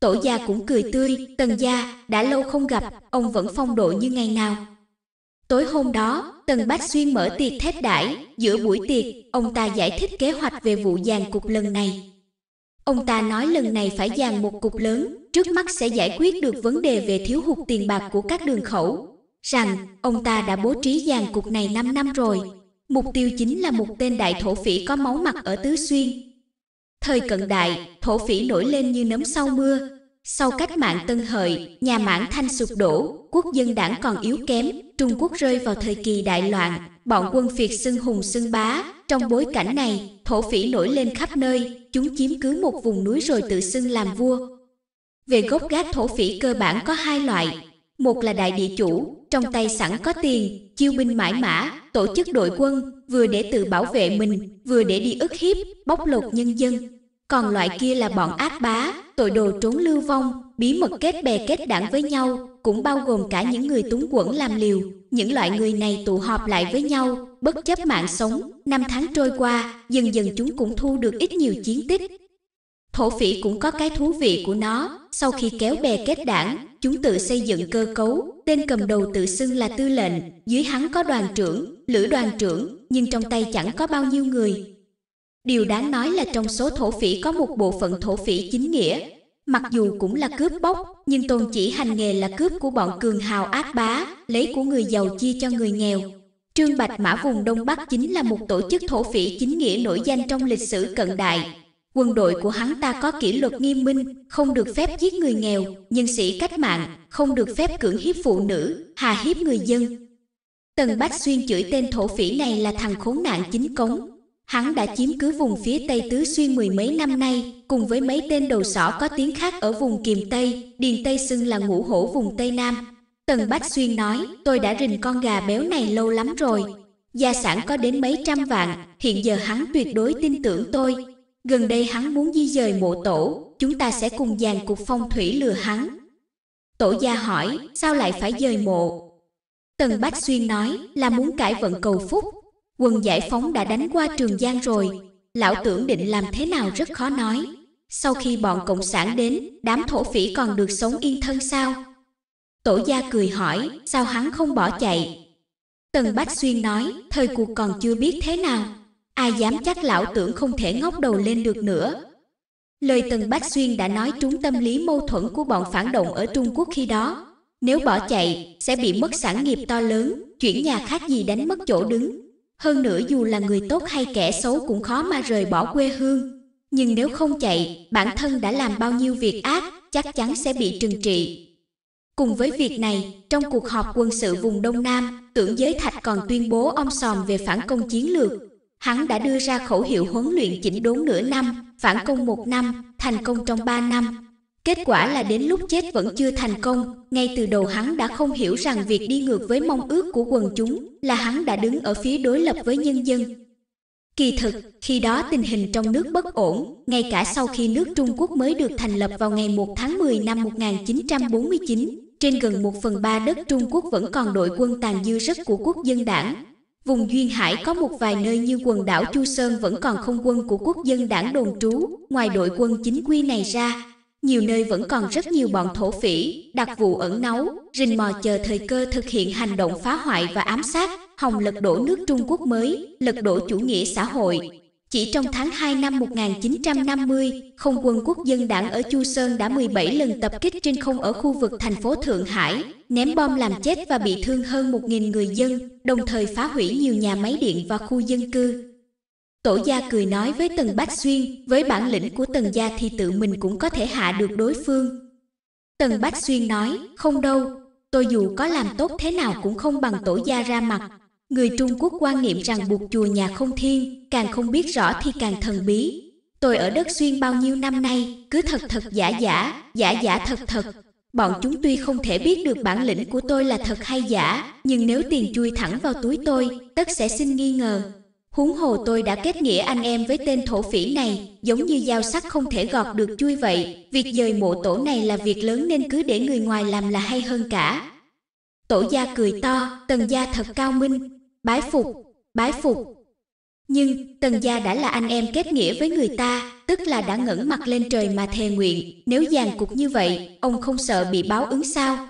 Tổ Gia cũng cười tươi, Tần Gia, đã lâu không gặp, ông vẫn phong độ như ngày nào. Tối hôm đó, Tần Bách Xuyên mở tiệc thết đãi, giữa buổi tiệc, ông ta giải thích kế hoạch về vụ dàn cục lần này. Ông ta nói lần này phải dàn một cục lớn, trước mắt sẽ giải quyết được vấn đề về thiếu hụt tiền bạc của các đường khẩu. Rằng, ông ta đã bố trí dàn cục này năm năm rồi. Mục tiêu chính là một tên đại thổ phỉ có máu mặt ở Tứ Xuyên. Thời cận đại, thổ phỉ nổi lên như nấm sau mưa. Sau cách mạng Tân Hợi, nhà Mãn Thanh sụp đổ, quốc dân đảng còn yếu kém, Trung Quốc rơi vào thời kỳ đại loạn, bọn quân phiệt xưng hùng xưng bá. Trong bối cảnh này, thổ phỉ nổi lên khắp nơi, chúng chiếm cứ một vùng núi rồi tự xưng làm vua. Về gốc gác thổ phỉ cơ bản có hai loại, một là đại địa chủ, trong tay sẵn có tiền, chiêu binh mãi mã, tổ chức đội quân, vừa để tự bảo vệ mình, vừa để đi ức hiếp, bóc lột nhân dân. Còn loại kia là bọn ác bá, tội đồ trốn lưu vong, bí mật kết bè kết đảng với nhau, cũng bao gồm cả những người túng quẫn làm liều. Những loại người này tụ họp lại với nhau, bất chấp mạng sống, năm tháng trôi qua, dần dần chúng cũng thu được ít nhiều chiến tích. Thổ phỉ cũng có cái thú vị của nó, sau khi kéo bè kết đảng, chúng tự xây dựng cơ cấu, tên cầm đầu tự xưng là tư lệnh, dưới hắn có đoàn trưởng, lữ đoàn trưởng, nhưng trong tay chẳng có bao nhiêu người. Điều đáng nói là trong số thổ phỉ có một bộ phận thổ phỉ chính nghĩa, mặc dù cũng là cướp bóc, nhưng tôn chỉ hành nghề là cướp của bọn cường hào ác bá, lấy của người giàu chia cho người nghèo. Trương Bạch Mã vùng Đông Bắc chính là một tổ chức thổ phỉ chính nghĩa nổi danh trong lịch sử cận đại. Quân đội của hắn ta có kỷ luật nghiêm minh, không được phép giết người nghèo, nhân sĩ cách mạng, không được phép cưỡng hiếp phụ nữ, hà hiếp người dân. Tần Bách Xuyên chửi tên thổ phỉ này là thằng khốn nạn chính cống. Hắn đã chiếm cứ vùng phía Tây Tứ Xuyên mười mấy năm nay, cùng với mấy tên đầu sỏ có tiếng khác ở vùng Kiềm Tây, Điền Tây xưng là ngũ hổ vùng Tây Nam. Tần Bách Xuyên nói, tôi đã rình con gà béo này lâu lắm rồi. Gia sản có đến mấy trăm vạn, hiện giờ hắn tuyệt đối tin tưởng tôi. Gần đây hắn muốn di dời mộ tổ, chúng ta sẽ cùng dàn cục phong thủy lừa hắn. Tổ Gia hỏi, sao lại phải dời mộ? Tần Bách Xuyên nói, là muốn cải vận cầu phúc. Quân giải phóng đã đánh qua Trường Giang rồi, lão tưởng định làm thế nào rất khó nói. Sau khi bọn Cộng sản đến, đám thổ phỉ còn được sống yên thân sao? Tổ Gia cười hỏi, sao hắn không bỏ chạy? Tần Bách Xuyên nói, thời cuộc còn chưa biết thế nào, ai dám chắc lão tưởng không thể ngóc đầu lên được nữa. Lời Tần Bách Xuyên đã nói trúng tâm lý mâu thuẫn của bọn phản động ở Trung Quốc khi đó. Nếu bỏ chạy, sẽ bị mất sản nghiệp to lớn, chuyển nhà khác gì đánh mất chỗ đứng. Hơn nữa dù là người tốt hay kẻ xấu cũng khó mà rời bỏ quê hương. Nhưng nếu không chạy, bản thân đã làm bao nhiêu việc ác, chắc chắn sẽ bị trừng trị. Cùng với việc này, trong cuộc họp quân sự vùng Đông Nam, Tưởng Giới Thạch còn tuyên bố om sòm về phản công chiến lược. Hắn đã đưa ra khẩu hiệu huấn luyện chỉnh đốn nửa năm, phản công một năm, thành công trong ba năm. Kết quả là đến lúc chết vẫn chưa thành công, ngay từ đầu hắn đã không hiểu rằng việc đi ngược với mong ước của quần chúng là hắn đã đứng ở phía đối lập với nhân dân. Kỳ thực, khi đó tình hình trong nước bất ổn, ngay cả sau khi nước Trung Quốc mới được thành lập vào ngày một tháng mười năm một nghìn chín trăm bốn mươi chín, trên gần một phần ba đất Trung Quốc vẫn còn đội quân tàn dư rất của quốc dân đảng. Vùng Duyên Hải có một vài nơi như quần đảo Chu Sơn vẫn còn không quân của quốc dân đảng đồn trú, ngoài đội quân chính quy này ra. Nhiều nơi vẫn còn rất nhiều bọn thổ phỉ, đặc vụ ẩn náu, rình mò chờ thời cơ thực hiện hành động phá hoại và ám sát, hòng lật đổ nước Trung Quốc mới, lật đổ chủ nghĩa xã hội. Chỉ trong tháng hai năm một nghìn chín trăm năm mươi, không quân quốc dân đảng ở Chu Sơn đã mười bảy lần tập kích trên không ở khu vực thành phố Thượng Hải, ném bom làm chết và bị thương hơn một nghìn người dân, đồng thời phá hủy nhiều nhà máy điện và khu dân cư. Tổ Gia cười nói với Tần Bách Xuyên, với bản lĩnh của Tần Gia thì tự mình cũng có thể hạ được đối phương. Tần Bách Xuyên nói, không đâu, tôi dù có làm tốt thế nào cũng không bằng Tổ Gia ra mặt. Người Trung Quốc quan niệm rằng buộc chùa nhà không thiên, càng không biết rõ thì càng thần bí. Tôi ở đất Xuyên bao nhiêu năm nay, cứ thật thật giả giả, giả giả thật thật. Bọn chúng tuy không thể biết được bản lĩnh của tôi là thật hay giả, nhưng nếu tiền chui thẳng vào túi tôi, tất sẽ xin nghi ngờ. Huống hồ tôi đã kết nghĩa anh em với tên thổ phỉ này, giống như dao sắc không thể gọt được chui vậy, việc dời mộ tổ này là việc lớn nên cứ để người ngoài làm là hay hơn cả. Tổ Gia cười to, Tần Gia thật cao minh, bái phục, bái phục. Nhưng Tần Gia đã là anh em kết nghĩa với người ta, tức là đã ngẩng mặt lên trời mà thề nguyện, nếu giằng cục như vậy, ông không sợ bị báo ứng sao?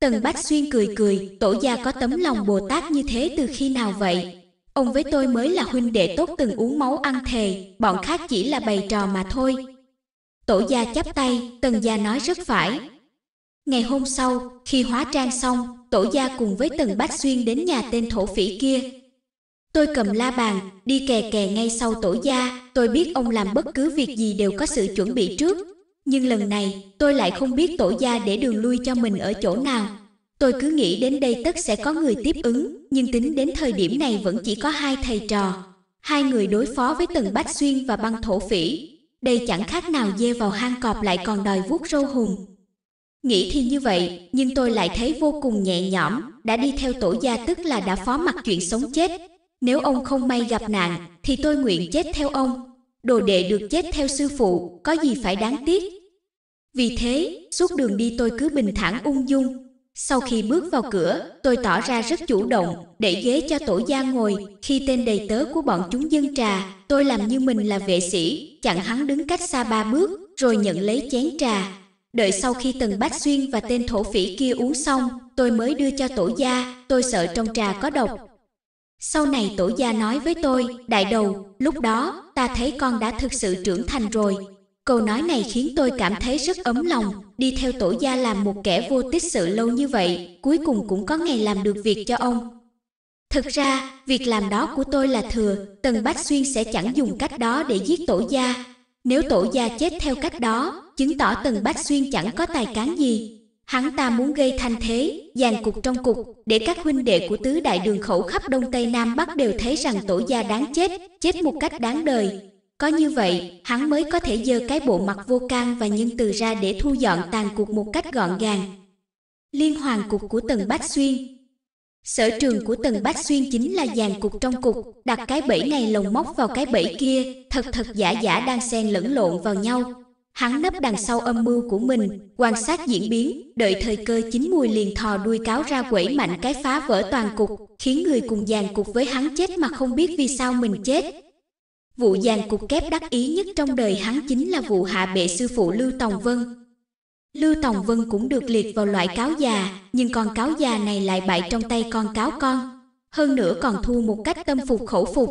Tần Bách Xuyên cười cười, Tổ Gia có tấm lòng Bồ Tát như thế từ khi nào vậy? Ông với tôi mới là huynh đệ tốt từng uống máu ăn thề, bọn khác chỉ là bày trò mà thôi. Tổ Gia chắp tay, Tần Gia nói rất phải. Ngày hôm sau, khi hóa trang xong, Tổ Gia cùng với Tần Bách Xuyên đến nhà tên thổ phỉ kia. Tôi cầm la bàn, đi kè kè ngay sau Tổ Gia, tôi biết ông làm bất cứ việc gì đều có sự chuẩn bị trước. Nhưng lần này, tôi lại không biết Tổ Gia để đường lui cho mình ở chỗ nào. Tôi cứ nghĩ đến đây tất sẽ có người tiếp ứng, nhưng tính đến thời điểm này vẫn chỉ có hai thầy trò. Hai người đối phó với Tần Bách Xuyên và băng thổ phỉ. đây chẳng khác nào dê vào hang cọp lại còn đòi vuốt râu hùm. Nghĩ thì như vậy, nhưng tôi lại thấy vô cùng nhẹ nhõm, đã đi theo Tổ gia tức là đã phó mặc chuyện sống chết. Nếu ông không may gặp nạn, thì tôi nguyện chết theo ông. Đồ đệ được chết theo sư phụ, có gì phải đáng tiếc. Vì thế, suốt đường đi tôi cứ bình thản ung dung. Sau khi bước vào cửa, tôi tỏ ra rất chủ động, để ghế cho Tổ gia ngồi. Khi tên đầy tớ của bọn chúng dâng trà, tôi làm như mình là vệ sĩ, chặn hắn đứng cách xa ba bước, rồi nhận lấy chén trà. Đợi sau khi Tần Bách Xuyên và tên thổ phỉ kia uống xong, tôi mới đưa cho Tổ gia, tôi sợ trong trà có độc. Sau này Tổ gia nói với tôi, đại đầu, lúc đó, ta thấy con đã thực sự trưởng thành rồi. Câu nói này khiến tôi cảm thấy rất ấm lòng, đi theo Tổ gia làm một kẻ vô tích sự lâu như vậy, cuối cùng cũng có ngày làm được việc cho ông. Thực ra, việc làm đó của tôi là thừa, Tần Bách Xuyên sẽ chẳng dùng cách đó để giết Tổ gia. Nếu Tổ gia chết theo cách đó, chứng tỏ Tần Bách Xuyên chẳng có tài cán gì. Hắn ta muốn gây thanh thế, dàn cục trong cục, để các huynh đệ của tứ đại đường khẩu khắp Đông Tây Nam Bắc đều thấy rằng Tổ gia đáng chết, chết một cách đáng đời. Có như vậy, hắn mới có thể giơ cái bộ mặt vô can và nhân từ ra để thu dọn tàn cuộc một cách gọn gàng. Liên hoàn cục của Tần Bách Xuyên. Sở trường của Tần Bách Xuyên chính là dàn cục trong cục, đặt cái bẫy này lồng móc vào cái bẫy kia, thật thật giả giả đang xen lẫn lộn vào nhau. Hắn nấp đằng sau âm mưu của mình, quan sát diễn biến, đợi thời cơ chín mùi liền thò đuôi cáo ra quẩy mạnh cái phá vỡ toàn cục, khiến người cùng dàn cục với hắn chết mà không biết vì sao mình chết. Vụ dàn cục kép đắc ý nhất trong đời hắn chính là vụ hạ bệ sư phụ Lưu Tòng Vân. Lưu Tòng Vân cũng được liệt vào loại cáo già, nhưng con cáo già này lại bại trong tay con cáo con. Hơn nữa còn thua một cách tâm phục khẩu phục.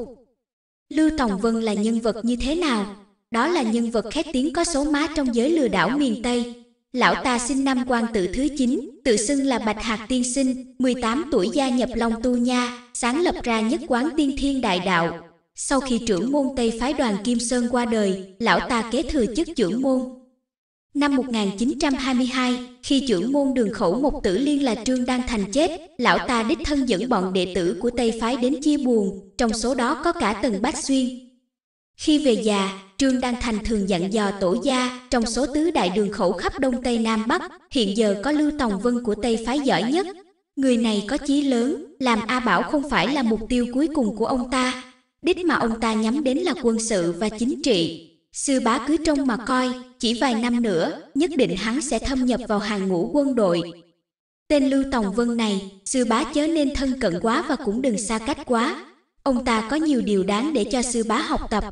Lưu Tòng Vân là nhân vật như thế nào? Đó là nhân vật khét tiếng có số má trong giới lừa đảo miền Tây. Lão ta sinh năm Quan Tự thứ chín, tự xưng là Bạch Hạc Tiên Sinh, mười tám tuổi gia nhập Long Tu Nha, sáng lập ra nhất quán Tiên Thiên Đại Đạo. Sau khi trưởng môn Tây Phái Đoàn Kim Sơn qua đời, lão ta kế thừa chức trưởng môn. Năm một nghìn chín trăm hai mươi hai, khi trưởng môn đường khẩu Mộc Tử Liên là Trương Đan Thành chết, lão ta đích thân dẫn bọn đệ tử của Tây Phái đến chia buồn, trong số đó có cả Tần Bách Xuyên. Khi về già, Trương Đan Thành thường dặn dò Tổ gia, trong số tứ đại đường khẩu khắp Đông Tây Nam Bắc, hiện giờ có Lưu Tòng Vân của Tây Phái giỏi nhất. Người này có chí lớn, làm A Bảo không phải là mục tiêu cuối cùng của ông ta. Đích mà ông ta nhắm đến là quân sự và chính trị. Sư bá cứ trông mà coi, chỉ vài năm nữa, nhất định hắn sẽ thâm nhập vào hàng ngũ quân đội. Tên Lưu Tòng Vân này, sư bá chớ nên thân cận quá và cũng đừng xa cách quá. Ông ta có nhiều điều đáng để cho sư bá học tập.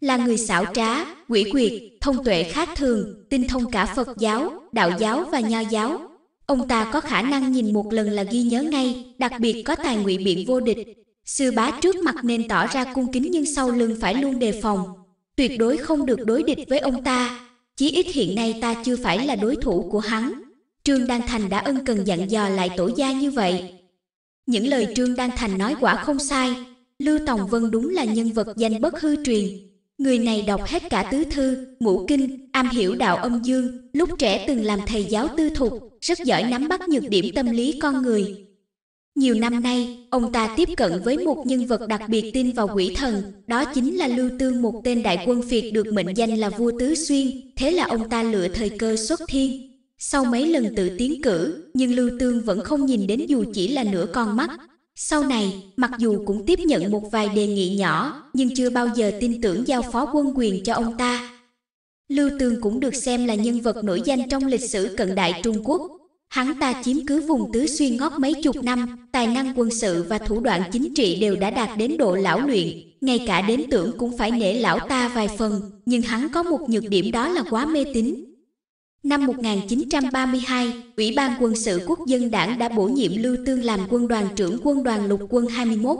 Là người xảo trá, quỷ quyệt, thông tuệ khác thường, tinh thông cả Phật giáo, đạo giáo và Nho giáo. Ông ta có khả năng nhìn một lần là ghi nhớ ngay, đặc biệt có tài ngụy biện vô địch. Sư bá trước mặt nên tỏ ra cung kính nhưng sau lưng phải luôn đề phòng. Tuyệt đối không được đối địch với ông ta, chí ít hiện nay ta chưa phải là đối thủ của hắn. Trương Đan Thành đã ân cần dặn dò lại Tổ gia như vậy. Những lời Trương Đan Thành nói quả không sai, Lưu Tòng Vân đúng là nhân vật danh bất hư truyền. Người này đọc hết cả tứ thư, ngũ kinh, am hiểu đạo âm dương, lúc trẻ từng làm thầy giáo tư thục, rất giỏi nắm bắt nhược điểm tâm lý con người. Nhiều năm nay, ông ta tiếp cận với một nhân vật đặc biệt tin vào quỷ thần, đó chính là Lưu Tương, một tên đại quân phiệt được mệnh danh là vua Tứ Xuyên, thế là ông ta lựa thời cơ xuất thiên. Sau mấy lần tự tiến cử, nhưng Lưu Tương vẫn không nhìn đến dù chỉ là nửa con mắt. Sau này, mặc dù cũng tiếp nhận một vài đề nghị nhỏ, nhưng chưa bao giờ tin tưởng giao phó quân quyền cho ông ta. Lưu Tương cũng được xem là nhân vật nổi danh trong lịch sử cận đại Trung Quốc. Hắn ta chiếm cứ vùng Tứ Xuyên ngót mấy chục năm, tài năng quân sự và thủ đoạn chính trị đều đã đạt đến độ lão luyện, ngay cả đến tưởng cũng phải nể lão ta vài phần, nhưng hắn có một nhược điểm đó là quá mê tín. Năm một nghìn chín trăm ba mươi hai, Ủy ban Quân sự Quốc dân Đảng đã bổ nhiệm Lưu Tương làm quân đoàn trưởng quân đoàn lục quân hai mươi mốt.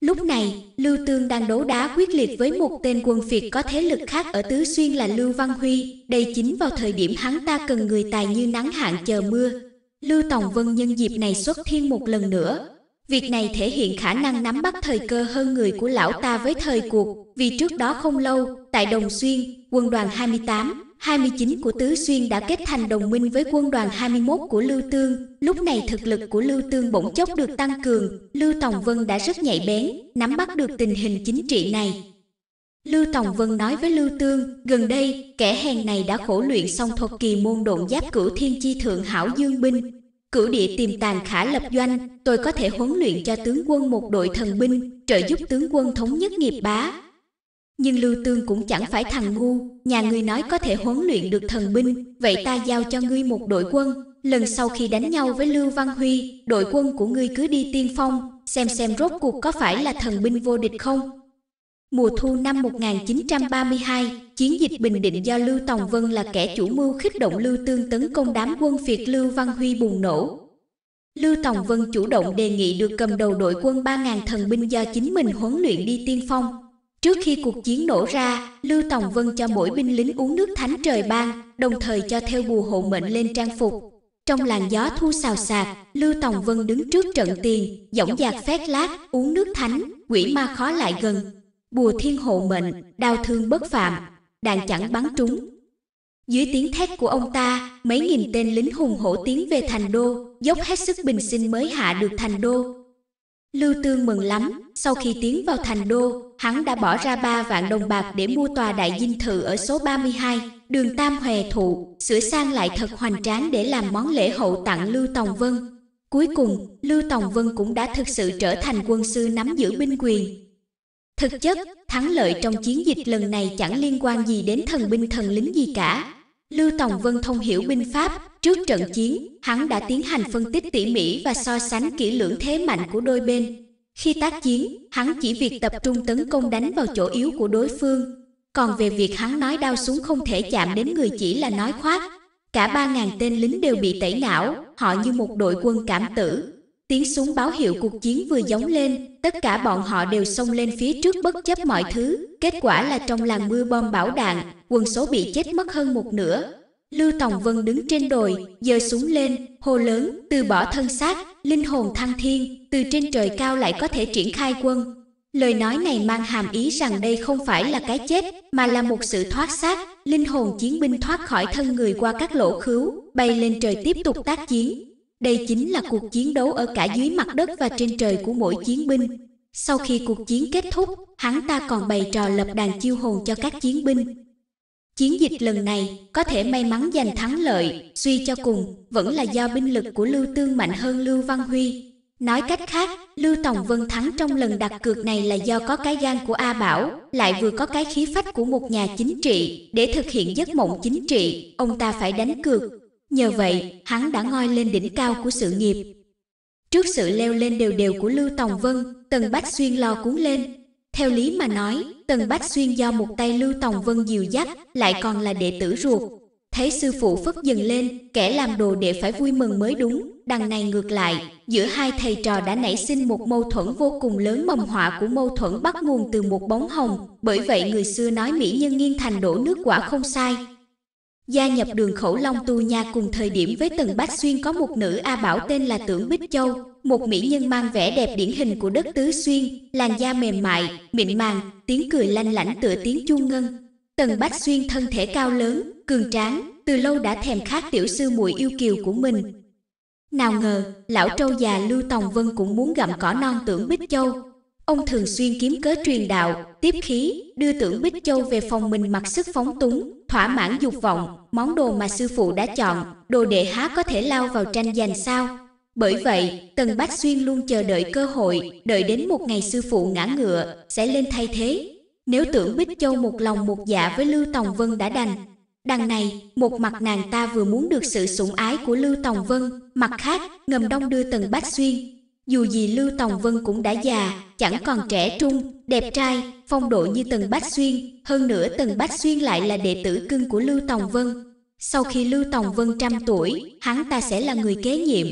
Lúc này, Lưu Tương đang đấu đá quyết liệt với một tên quân phiệt có thế lực khác ở Tứ Xuyên là Lưu Văn Huy. Đây chính vào thời điểm hắn ta cần người tài như nắng hạn chờ mưa. Lưu Tòng Vân nhân dịp này xuất thiên một lần nữa. Việc này thể hiện khả năng nắm bắt thời cơ hơn người của lão ta với thời cuộc, vì trước đó không lâu, tại Đồng Xuyên, quân đoàn hai mươi tám, hai mươi chín của Tứ Xuyên đã kết thành đồng minh với quân đoàn hai mươi mốt của Lưu Tương. Lúc này thực lực của Lưu Tương bỗng chốc được tăng cường, Lưu Tòng Vân đã rất nhạy bén, nắm bắt được tình hình chính trị này. Lưu Tòng Vân nói với Lưu Tương, gần đây, kẻ hèn này đã khổ luyện xong thuật kỳ môn độn giáp cửu thiên chi thượng hảo dương binh. Cửu địa tiềm tàng khả lập doanh, tôi có thể huấn luyện cho tướng quân một đội thần binh, trợ giúp tướng quân thống nhất nghiệp bá. Nhưng Lưu Tương cũng chẳng phải thằng ngu, nhà ngươi nói có thể huấn luyện được thần binh, vậy ta giao cho ngươi một đội quân. Lần sau khi đánh nhau với Lưu Văn Huy, đội quân của ngươi cứ đi tiên phong, xem xem rốt cuộc có phải là thần binh vô địch không. Mùa thu năm một nghìn chín trăm ba mươi hai, chiến dịch Bình Định do Lưu Tòng Vân là kẻ chủ mưu khích động Lưu Tương tấn công đám quân phiệt Lưu Văn Huy bùng nổ. Lưu Tòng Vân chủ động đề nghị được cầm đầu đội quân ba nghìn thần binh do chính mình huấn luyện đi tiên phong. Trước khi cuộc chiến nổ ra, Lưu Tòng Vân cho mỗi binh lính uống nước thánh trời ban, đồng thời cho theo bùa hộ mệnh lên trang phục. Trong làn gió thu xào xạc, Lưu Tòng Vân đứng trước trận tiền, dõng dạc phét lát, uống nước thánh, quỷ ma khó lại gần. Bùa thiên hộ mệnh, đao thương bất phạm, đạn chẳng bắn trúng. Dưới tiếng thét của ông ta, mấy nghìn tên lính hùng hổ tiến về thành đô, dốc hết sức bình sinh mới hạ được thành đô. Lưu Tương mừng lắm, sau khi tiến vào thành đô, hắn đã bỏ ra ba vạn đồng bạc để mua tòa đại dinh thự ở số ba mươi hai, đường Tam Hòe Thụ, sửa sang lại thật hoành tráng để làm món lễ hậu tặng Lưu Tòng Vân. Cuối cùng, Lưu Tòng Vân cũng đã thực sự trở thành quân sư nắm giữ binh quyền. Thực chất, thắng lợi trong chiến dịch lần này chẳng liên quan gì đến thần binh thần lính gì cả. Lưu Tòng Vân thông hiểu binh pháp, trước trận chiến, hắn đã tiến hành phân tích tỉ mỉ và so sánh kỹ lưỡng thế mạnh của đôi bên. Khi tác chiến, hắn chỉ việc tập trung tấn công đánh vào chỗ yếu của đối phương. Còn về việc hắn nói đao súng không thể chạm đến người chỉ là nói khoác. Cả ba nghìn tên lính đều bị tẩy não, họ như một đội quân cảm tử. Tiếng súng báo hiệu cuộc chiến vừa gióng lên, tất cả bọn họ đều xông lên phía trước bất chấp mọi thứ. Kết quả là trong làn mưa bom bão đạn, quân số bị chết mất hơn một nửa. Lưu Tòng Vân đứng trên đồi, giơ súng lên, hô lớn, từ bỏ thân xác, linh hồn thăng thiên, từ trên trời cao lại có thể triển khai quân. Lời nói này mang hàm ý rằng đây không phải là cái chết, mà là một sự thoát xác. Linh hồn chiến binh thoát khỏi thân người qua các lỗ khứu, bay lên trời tiếp tục tác chiến. Đây chính là cuộc chiến đấu ở cả dưới mặt đất và trên trời của mỗi chiến binh. Sau khi cuộc chiến kết thúc, hắn ta còn bày trò lập đàn chiêu hồn cho các chiến binh. Chiến dịch lần này, có thể may mắn giành thắng lợi, suy cho cùng, vẫn là do binh lực của Lưu Tương mạnh hơn Lưu Văn Huy. Nói cách khác, Lưu Tòng Vân thắng trong lần đặt cược này là do có cái gan của A Bảo, lại vừa có cái khí phách của một nhà chính trị. Để thực hiện giấc mộng chính trị, ông ta phải đánh cược. Nhờ vậy, hắn đã ngoi lên đỉnh cao của sự nghiệp. Trước sự leo lên đều đều của Lưu Tòng Vân, Tần Bách Xuyên lo cuốn lên. Theo lý mà nói, Tần Bách Xuyên do một tay Lưu Tòng Vân dìu dắt, lại còn là đệ tử ruột. Thấy sư phụ phất dần lên, kẻ làm đồ đệ phải vui mừng mới đúng. Đằng này ngược lại, giữa hai thầy trò đã nảy sinh một mâu thuẫn vô cùng lớn. Mầm họa của mâu thuẫn bắt nguồn từ một bóng hồng. Bởi vậy người xưa nói mỹ nhân nghiêng thành đổ nước quả không sai. Gia nhập đường khẩu Long Tu Nha cùng thời điểm với Tần Bách Xuyên có một nữ A Bảo tên là Tưởng Bích Châu, một mỹ nhân mang vẻ đẹp điển hình của đất Tứ Xuyên, làn da mềm mại, mịn màng, tiếng cười lanh lảnh tựa tiếng chuông ngân. Tần Bách Xuyên thân thể cao lớn, cường tráng, từ lâu đã thèm khát tiểu sư muội yêu kiều của mình. Nào ngờ, lão trâu già Lưu Tòng Vân cũng muốn gặm cỏ non Tưởng Bích Châu. Ông thường xuyên kiếm cớ truyền đạo, tiếp khí, đưa Tưởng Bích Châu về phòng mình mặc sức phóng túng, thỏa mãn dục vọng, món đồ mà sư phụ đã chọn, đồ đệ há có thể lao vào tranh giành sao. Bởi vậy, Tần Bách Xuyên luôn chờ đợi cơ hội, đợi đến một ngày sư phụ ngã ngựa, sẽ lên thay thế. Nếu Tưởng Bích Châu một lòng một dạ với Lưu Tòng Vân đã đành. Đằng này, một mặt nàng ta vừa muốn được sự sủng ái của Lưu Tòng Vân, mặt khác, ngầm đong đưa Tần Bách Xuyên. Dù gì Lưu Tòng Vân cũng đã già, chẳng còn trẻ trung, đẹp trai, phong độ như Tần Bách Xuyên. Hơn nữa Tần Bách Xuyên lại là đệ tử cưng của Lưu Tòng Vân. Sau khi Lưu Tòng Vân trăm tuổi, hắn ta sẽ là người kế nhiệm.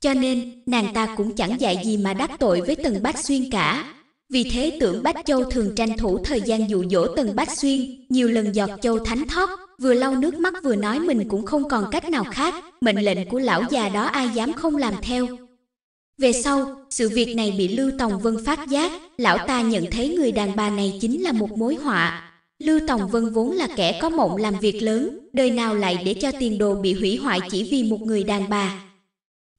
Cho nên, nàng ta cũng chẳng dạy gì mà đắc tội với Tần Bách Xuyên cả. Vì thế Tưởng Bách Châu thường tranh thủ thời gian dụ dỗ Tần Bách Xuyên, nhiều lần giọt châu thánh thót, vừa lau nước mắt vừa nói mình cũng không còn cách nào khác, mệnh lệnh của lão già đó ai dám không làm theo. Về sau, sự việc này bị Lưu Tòng Vân phát giác, lão ta nhận thấy người đàn bà này chính là một mối họa. Lưu Tòng Vân vốn là kẻ có mộng làm việc lớn, đời nào lại để cho tiền đồ bị hủy hoại chỉ vì một người đàn bà.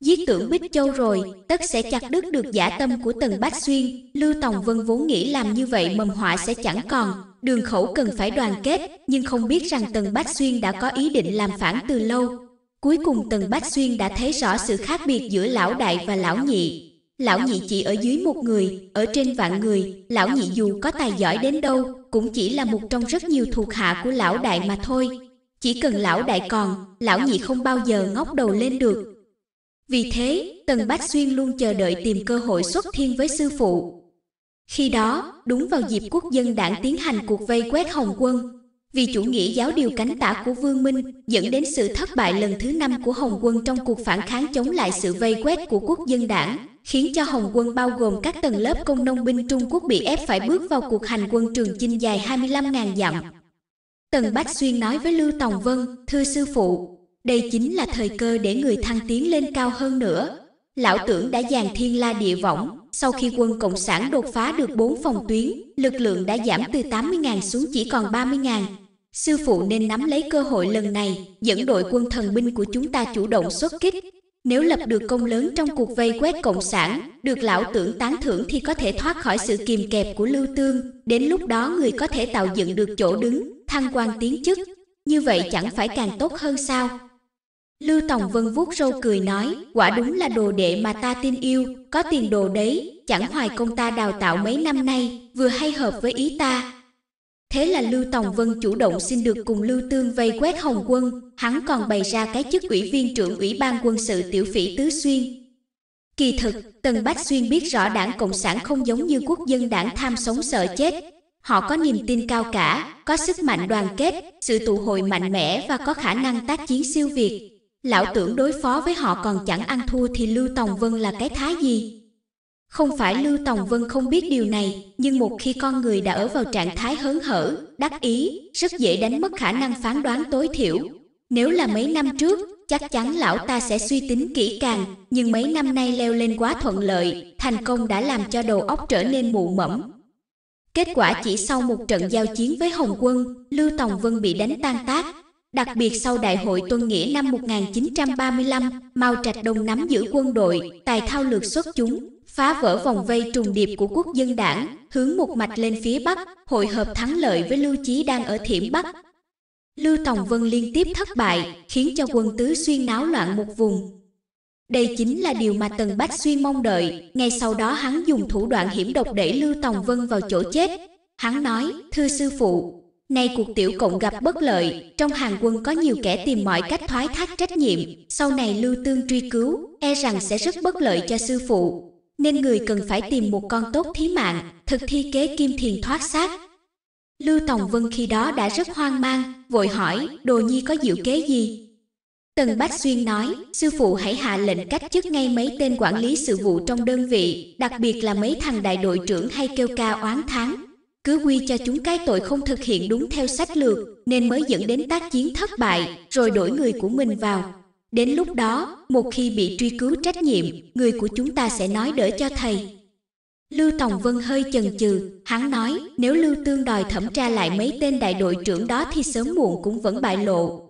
Giết Tưởng Bích Châu rồi, tất sẽ chặt đứt được giả tâm của Tần Bách Xuyên. Lưu Tòng Vân vốn nghĩ làm như vậy mầm họa sẽ chẳng còn. Đường khẩu cần phải đoàn kết, nhưng không biết rằng Tần Bách Xuyên đã có ý định làm phản từ lâu. Cuối cùng Tần Bách Xuyên đã thấy rõ sự khác biệt giữa lão đại và lão nhị. Lão nhị chỉ ở dưới một người, ở trên vạn người. Lão nhị dù có tài giỏi đến đâu, cũng chỉ là một trong rất nhiều thuộc hạ của lão đại mà thôi. Chỉ cần lão đại còn, lão nhị không bao giờ ngóc đầu lên được. Vì thế, Tần Bách Xuyên luôn chờ đợi tìm cơ hội xuất thiên với sư phụ. Khi đó, đúng vào dịp quốc dân đảng tiến hành cuộc vây quét Hồng quân. Vì chủ nghĩa giáo điều cánh tả của Vương Minh dẫn đến sự thất bại lần thứ năm của Hồng quân trong cuộc phản kháng chống lại sự vây quét của quốc dân đảng, khiến cho Hồng quân bao gồm các tầng lớp công nông binh Trung Quốc bị ép phải bước vào cuộc hành quân Trường Chinh dài hai mươi lăm nghìn dặm. Tần Bách Xuyên nói với Lưu Tòng Vân, thưa sư phụ, đây chính là thời cơ để người thăng tiến lên cao hơn nữa. Lão tưởng đã dàn thiên la địa võng, sau khi quân Cộng sản đột phá được bốn phòng tuyến, lực lượng đã giảm từ tám mươi nghìn xuống chỉ còn ba mươi nghìn. Sư phụ nên nắm lấy cơ hội lần này, dẫn đội quân thần binh của chúng ta chủ động xuất kích. Nếu lập được công lớn trong cuộc vây quét Cộng sản, được lão tưởng tán thưởng thì có thể thoát khỏi sự kìm kẹp của Lưu Tương. Đến lúc đó người có thể tạo dựng được chỗ đứng, thăng quan tiến chức. Như vậy chẳng phải càng tốt hơn sao? Lưu Tòng Vân vuốt râu cười nói, quả đúng là đồ đệ mà ta tin yêu, có tiền đồ đấy, chẳng hoài công ta đào tạo mấy năm nay, vừa hay hợp với ý ta. Thế là Lưu Tòng Vân chủ động xin được cùng Lưu Tương vây quét Hồng quân, hắn còn bày ra cái chức ủy viên trưởng ủy ban quân sự tiểu phỉ Tứ Xuyên. Kỳ thực, Tần Bách Xuyên biết rõ đảng Cộng sản không giống như quốc dân đảng tham sống sợ chết. Họ có niềm tin cao cả, có sức mạnh đoàn kết, sự tụ hội mạnh mẽ và có khả năng tác chiến siêu việt. Lão tưởng đối phó với họ còn chẳng ăn thua thì Lưu Tòng Vân là cái thái gì? Không phải Lưu Tòng Vân không biết điều này, nhưng một khi con người đã ở vào trạng thái hớn hở, đắc ý, rất dễ đánh mất khả năng phán đoán tối thiểu. Nếu là mấy năm trước, chắc chắn lão ta sẽ suy tính kỹ càng, nhưng mấy năm nay leo lên quá thuận lợi, thành công đã làm cho đầu óc trở nên mụ mẫm. Kết quả chỉ sau một trận giao chiến với Hồng quân, Lưu Tòng Vân bị đánh tan tác. Đặc biệt sau Đại hội Tuân Nghĩa năm một nghìn chín trăm ba mươi lăm, Mao Trạch Đông nắm giữ quân đội, tài thao lược xuất chúng, phá vỡ vòng vây trùng điệp của quốc dân đảng, hướng một mạch lên phía Bắc, hội hợp thắng lợi với Lưu Chí đang ở Thiểm Bắc. Lưu Tòng Vân liên tiếp thất bại, khiến cho quân Tứ Xuyên náo loạn một vùng. Đây chính là điều mà Tần Bách Xuyên mong đợi, ngay sau đó hắn dùng thủ đoạn hiểm độc đẩy Lưu Tòng Vân vào chỗ chết. Hắn nói, thưa sư phụ, nay cuộc tiểu cộng gặp bất lợi, trong hàng quân có nhiều kẻ tìm mọi cách thoái thác trách nhiệm, sau này Lưu Tương truy cứu, e rằng sẽ rất bất lợi cho sư phụ. Nên người cần phải tìm một con tốt thí mạng, thực thi kế kim thiền thoát xác. Lưu Tòng Vân khi đó đã rất hoang mang, vội hỏi, đồ nhi có diệu kế gì? Tần Bách Xuyên nói, sư phụ hãy hạ lệnh cách chức ngay mấy tên quản lý sự vụ trong đơn vị, đặc biệt là mấy thằng đại đội trưởng hay kêu ca oán thán. Cứ quy cho chúng cái tội không thực hiện đúng theo sách lược, nên mới dẫn đến tác chiến thất bại, rồi đổi người của mình vào. Đến lúc đó, một khi bị truy cứu trách nhiệm, người của chúng ta sẽ nói đỡ cho thầy. Lưu Tòng Vân hơi chần chừ, hắn nói, nếu Lưu Tương đòi thẩm tra lại mấy tên đại đội trưởng đó thì sớm muộn cũng vẫn bại lộ.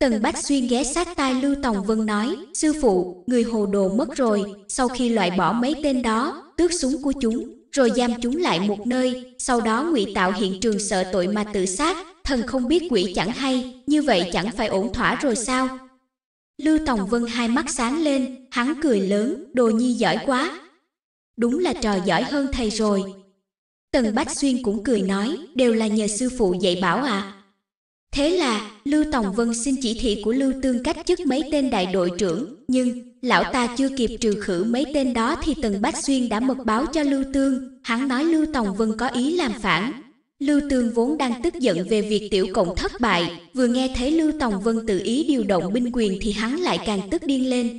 Tần Bách Xuyên ghé sát tai Lưu Tòng Vân nói, sư phụ, người hồ đồ mất rồi, sau khi loại bỏ mấy tên đó, tước súng của chúng, rồi giam chúng lại một nơi, sau đó ngụy tạo hiện trường sợ tội mà tự sát, thần không biết quỷ chẳng hay, như vậy chẳng phải ổn thỏa rồi sao? Lưu Tòng Vân hai mắt sáng lên, hắn cười lớn, đồ nhi giỏi quá. Đúng là trò giỏi hơn thầy rồi. Tần Bách Xuyên cũng cười nói, đều là nhờ sư phụ dạy bảo à. Thế là, Lưu Tòng Vân xin chỉ thị của Lưu Tương cách chức mấy tên đại đội trưởng, nhưng lão ta chưa kịp trừ khử mấy tên đó thì Tần Bách Xuyên đã mật báo cho Lưu Tương, hắn nói Lưu Tòng Vân có ý làm phản. Lưu Tương vốn đang tức giận về việc tiểu cộng thất bại, vừa nghe thấy Lưu Tòng Vân tự ý điều động binh quyền thì hắn lại càng tức điên lên.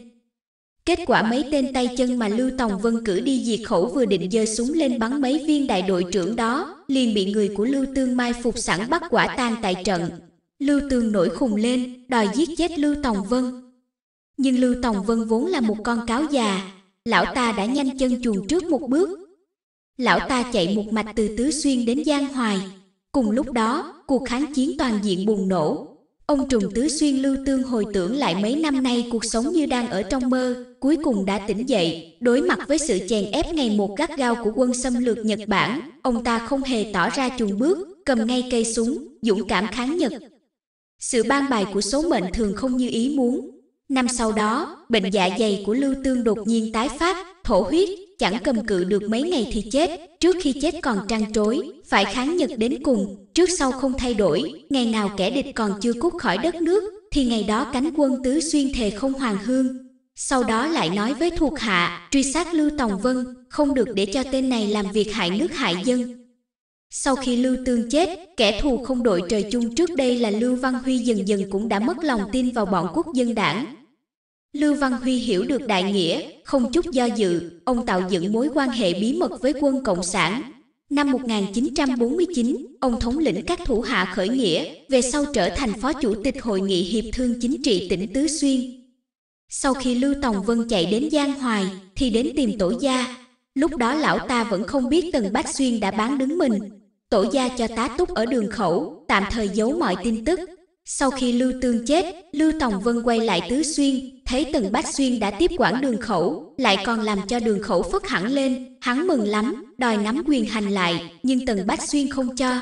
Kết quả mấy tên tay chân mà Lưu Tòng Vân cử đi diệt khẩu vừa định giơ súng lên bắn mấy viên đại đội trưởng đó, liền bị người của Lưu Tương mai phục sẵn bắt quả tang tại trận. Lưu Tương nổi khùng lên, đòi giết chết Lưu Tòng Vân. Nhưng Lưu Tòng Vân vốn là một con cáo già, lão ta đã nhanh chân chuồn trước một bước. Lão ta chạy một mạch từ Tứ Xuyên đến Giang Hoài. Cùng lúc đó, cuộc kháng chiến toàn diện bùng nổ. Ông Trùng Tứ Xuyên Lưu Tương hồi tưởng lại mấy năm nay cuộc sống như đang ở trong mơ, cuối cùng đã tỉnh dậy. Đối mặt với sự chèn ép ngày một gắt gao của quân xâm lược Nhật Bản, ông ta không hề tỏ ra chùn bước, cầm ngay cây súng, dũng cảm kháng Nhật. Sự ban bài của số mệnh thường không như ý muốn. Năm sau đó, bệnh dạ dày của Lưu Tương đột nhiên tái phát, thổ huyết, chẳng cầm cự được mấy ngày thì chết, trước khi chết còn trăn trối, phải kháng Nhật đến cùng, trước sau không thay đổi, ngày nào kẻ địch còn chưa cút khỏi đất nước, thì ngày đó cánh quân Tứ Xuyên thề không hoàn hương. Sau đó lại nói với thuộc hạ, truy sát Lưu Tòng Vân, không được để cho tên này làm việc hại nước hại dân. Sau khi Lưu Tương chết, kẻ thù không đội trời chung trước đây là Lưu Văn Huy dần dần cũng đã mất lòng tin vào bọn quốc dân đảng. Lưu Văn Huy hiểu được đại nghĩa, không chút do dự, ông tạo dựng mối quan hệ bí mật với quân Cộng sản. Năm một nghìn chín trăm bốn mươi chín, ông thống lĩnh các thủ hạ khởi nghĩa, về sau trở thành phó chủ tịch Hội nghị Hiệp thương Chính trị tỉnh Tứ Xuyên. Sau khi Lưu Tòng Vân chạy đến Giang Hoài, thì đến tìm Tổ Gia. Lúc đó lão ta vẫn không biết Tần Bách Xuyên đã bán đứng mình. Tổ Gia cho tá túc ở đường khẩu, tạm thời giấu mọi tin tức. Sau khi Lưu Tương chết, Lưu Tòng Vân quay lại Tứ Xuyên, thấy Tần Bách Xuyên đã tiếp quản đường khẩu, lại còn làm cho đường khẩu phất hẳn lên, hắn mừng lắm, đòi nắm quyền hành lại, nhưng Tần Bách Xuyên không cho.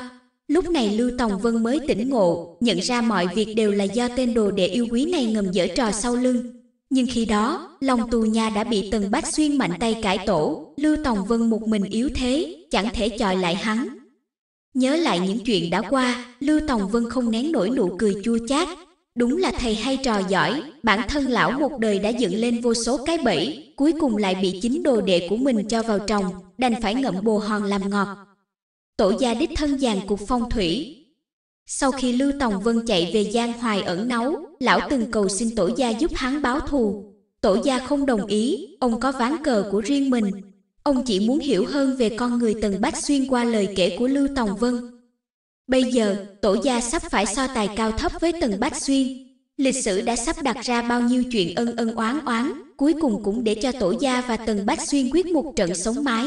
Lúc này Lưu Tòng Vân mới tỉnh ngộ, nhận ra mọi việc đều là do tên đồ đệ yêu quý này ngầm giở trò sau lưng. Nhưng khi đó, Long Tu Nha đã bị Tần Bách Xuyên mạnh tay cải tổ, Lưu Tòng Vân một mình yếu thế, chẳng thể chọi lại hắn. Nhớ lại những chuyện đã qua, Lưu Tòng Vân không nén nổi nụ cười chua chát. Đúng là thầy hay trò giỏi, bản thân lão một đời đã dựng lên vô số cái bẫy, cuối cùng lại bị chính đồ đệ của mình cho vào tròng, đành phải ngậm bồ hòn làm ngọt. Tổ Gia đích thân dàn cuộc phong thủy. Sau khi Lưu Tòng Vân chạy về Giang Hoài ẩn náu, lão từng cầu xin Tổ Gia giúp hắn báo thù. Tổ Gia không đồng ý, ông có ván cờ của riêng mình. Ông chỉ muốn hiểu hơn về con người Tần Bách Xuyên qua lời kể của Lưu Tòng Vân. Bây giờ, Tổ Gia sắp phải so tài cao thấp với Tần Bách Xuyên. Lịch sử đã sắp đặt ra bao nhiêu chuyện ân ân oán oán, cuối cùng cũng để cho Tổ Gia và Tần Bách Xuyên quyết một trận sống mái.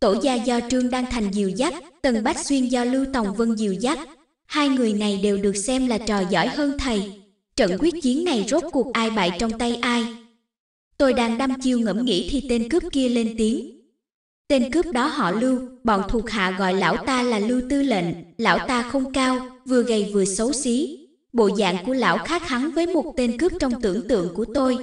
Tổ Gia do Trương Đan Thành dìu dắt, Tần Bách Xuyên do Lưu Tòng Vân dìu dắt. Hai người này đều được xem là trò giỏi hơn thầy. Trận quyết chiến này rốt cuộc ai bại trong tay ai? Tôi đang đăm chiêu ngẫm nghĩ thì tên cướp kia lên tiếng. Tên cướp đó họ Lưu, bọn thuộc hạ gọi lão ta là Lưu Tư Lệnh. Lão ta không cao, vừa gầy vừa xấu xí. Bộ dạng của lão khác hẳn với một tên cướp trong tưởng tượng của tôi.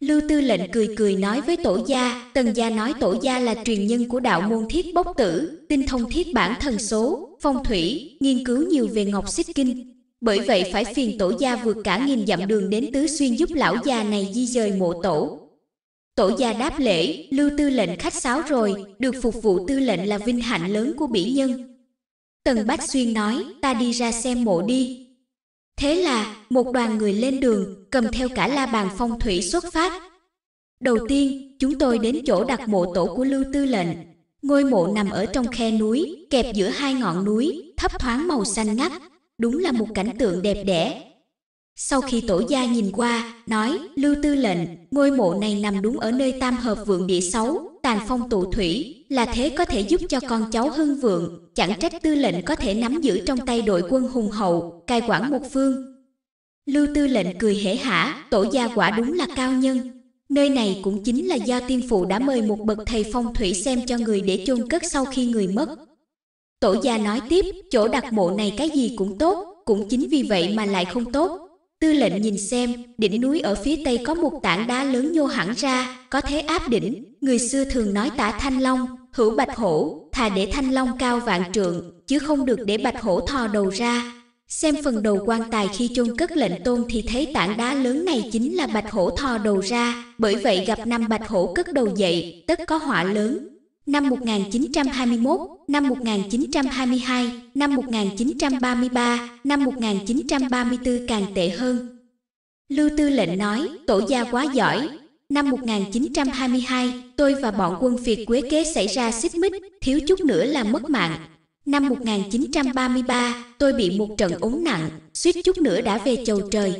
Lưu Tư Lệnh cười cười nói với Tổ Gia. Tần Gia nói Tổ Gia là truyền nhân của đạo môn Thiết Bốc Tử, tinh thông thiết bản thần số, phong thủy, nghiên cứu nhiều về Ngọc Xích Kinh. Bởi vậy phải phiền Tổ Gia vượt cả nghìn dặm đường đến Tứ Xuyên giúp lão già này di dời mộ tổ. Tổ Gia đáp lễ, Lưu Tư Lệnh khách sáo rồi, được phục vụ Tư Lệnh là vinh hạnh lớn của bỉ nhân. Tần Bách Xuyên nói, ta đi ra xem mộ đi. Thế là, một đoàn người lên đường, cầm theo cả la bàn phong thủy xuất phát. Đầu tiên, chúng tôi đến chỗ đặt mộ tổ của Lưu Tư Lệnh. Ngôi mộ nằm ở trong khe núi, kẹp giữa hai ngọn núi, thấp thoáng màu xanh ngắt. Đúng là một cảnh tượng đẹp đẽ. Sau khi Tổ Gia nhìn qua, nói, Lưu Tư Lệnh, ngôi mộ này nằm đúng ở nơi tam hợp vượng địa sáu, tàn phong tụ thủy, là thế có thể giúp cho con cháu hưng vượng, chẳng trách Tư Lệnh có thể nắm giữ trong tay đội quân hùng hậu, cai quản một phương. Lưu Tư Lệnh cười hễ hả, Tổ Gia quả đúng là cao nhân. Nơi này cũng chính là do tiên phụ đã mời một bậc thầy phong thủy xem cho người để chôn cất sau khi người mất. Tổ Gia nói tiếp, chỗ đặt mộ này cái gì cũng tốt, cũng chính vì vậy mà lại không tốt. Tư Lệnh nhìn xem, đỉnh núi ở phía tây có một tảng đá lớn nhô hẳn ra, có thế áp đỉnh. Người xưa thường nói tả thanh long, hữu bạch hổ, thà để thanh long cao vạn trượng, chứ không được để bạch hổ thò đầu ra. Xem phần đầu quan tài khi chôn cất lệnh tôn thì thấy tảng đá lớn này chính là bạch hổ thò đầu ra, bởi vậy gặp năm bạch hổ cất đầu dậy, tất có họa lớn. Năm một nghìn chín trăm hai mươi mốt, năm một nghìn chín trăm hai mươi hai, năm một nghìn chín trăm ba mươi ba, năm một nghìn chín trăm ba mươi tư càng tệ hơn. Lưu Tư Lệnh nói, Tổ Gia quá giỏi. Năm một nghìn chín trăm hai mươi hai, tôi và bọn quân Việt Quế Kế xảy ra xích mích, thiếu chút nữa là mất mạng. Năm một nghìn chín trăm ba mươi ba, tôi bị một trận ốm nặng, suýt chút nữa đã về chầu trời.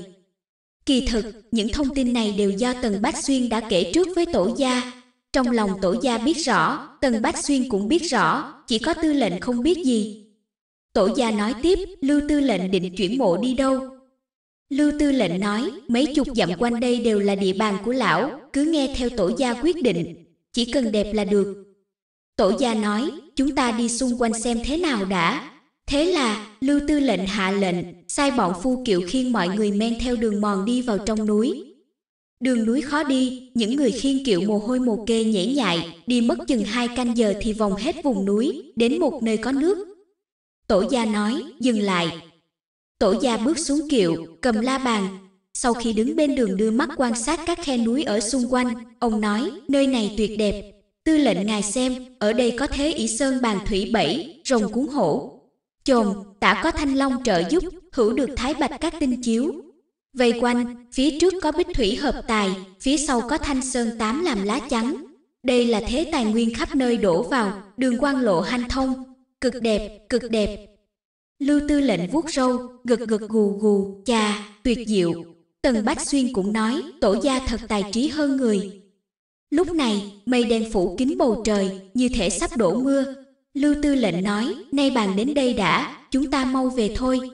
Kỳ thực, những thông tin này đều do Tần Bách Xuyên đã kể trước với Tổ Gia. Trong lòng Tổ Gia biết rõ, Tần Bách Xuyên cũng biết rõ, chỉ có Tư Lệnh không biết gì. Tổ Gia nói tiếp, Lưu Tư Lệnh định chuyển mộ đi đâu? Lưu Tư Lệnh nói, mấy chục dặm quanh đây đều là địa bàn của lão, cứ nghe theo Tổ Gia quyết định, chỉ cần đẹp là được. Tổ Gia nói, chúng ta đi xung quanh xem thế nào đã. Thế là, Lưu Tư Lệnh hạ lệnh, sai bọn Phu Kiệu khiêng mọi người men theo đường mòn đi vào trong núi. Đường núi khó đi, những người khiêng kiệu mồ hôi mồ kê nhễ nhại, đi mất chừng hai canh giờ thì vòng hết vùng núi, đến một nơi có nước. Tổ Gia nói, dừng lại. Tổ Gia bước xuống kiệu, cầm la bàn. Sau khi đứng bên đường đưa mắt quan sát các khe núi ở xung quanh, ông nói, nơi này tuyệt đẹp. Tư lệnh ngài xem, ở đây có thế ỷ sơn bàn thủy bẫy, rồng cuốn hổ. Chồn, tả có thanh long trợ giúp, hữu được thái bạch các tinh chiếu. Vây quanh, phía trước có bích thủy hợp tài, phía sau có thanh sơn tám làm lá chắn. Đây là thế tài nguyên khắp nơi đổ vào, đường quan lộ hanh thông. Cực đẹp, cực đẹp. Lưu Tư Lệnh vuốt râu, gật gật gù gù, chà, tuyệt diệu. Tần Bách Xuyên cũng nói, Tổ Gia thật tài trí hơn người. Lúc này, mây đen phủ kín bầu trời, như thể sắp đổ mưa. Lưu Tư Lệnh nói, nay bàn đến đây đã, chúng ta mau về thôi.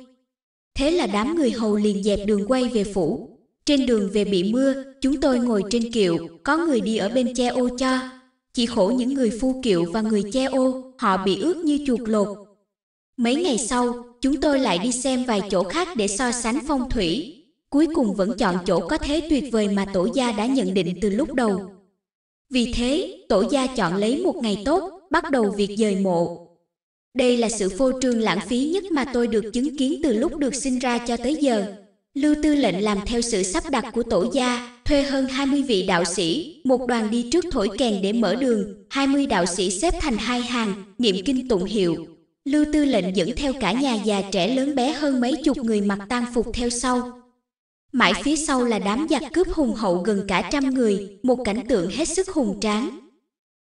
Thế là đám người hầu liền dẹp đường quay về phủ. Trên đường về bị mưa, chúng tôi ngồi trên kiệu, có người đi ở bên che ô cho. Chỉ khổ những người phu kiệu và người che ô, họ bị ướt như chuột lột. Mấy ngày sau, chúng tôi lại đi xem vài chỗ khác để so sánh phong thủy. Cuối cùng vẫn chọn chỗ có thế tuyệt vời mà Tổ Gia đã nhận định từ lúc đầu. Vì thế, Tổ Gia chọn lấy một ngày tốt, bắt đầu việc dời mộ. Đây là sự phô trương lãng phí nhất mà tôi được chứng kiến từ lúc được sinh ra cho tới giờ. Lưu Tư Lệnh làm theo sự sắp đặt của Tổ Gia, thuê hơn hai mươi vị đạo sĩ, một đoàn đi trước thổi kèn để mở đường, hai mươi đạo sĩ xếp thành hai hàng, niệm kinh tụng hiệu. Lưu Tư Lệnh dẫn theo cả nhà già trẻ lớn bé hơn mấy chục người mặc tang phục theo sau. Mãi phía sau là đám giặc cướp hùng hậu gần cả trăm người, một cảnh tượng hết sức hùng tráng.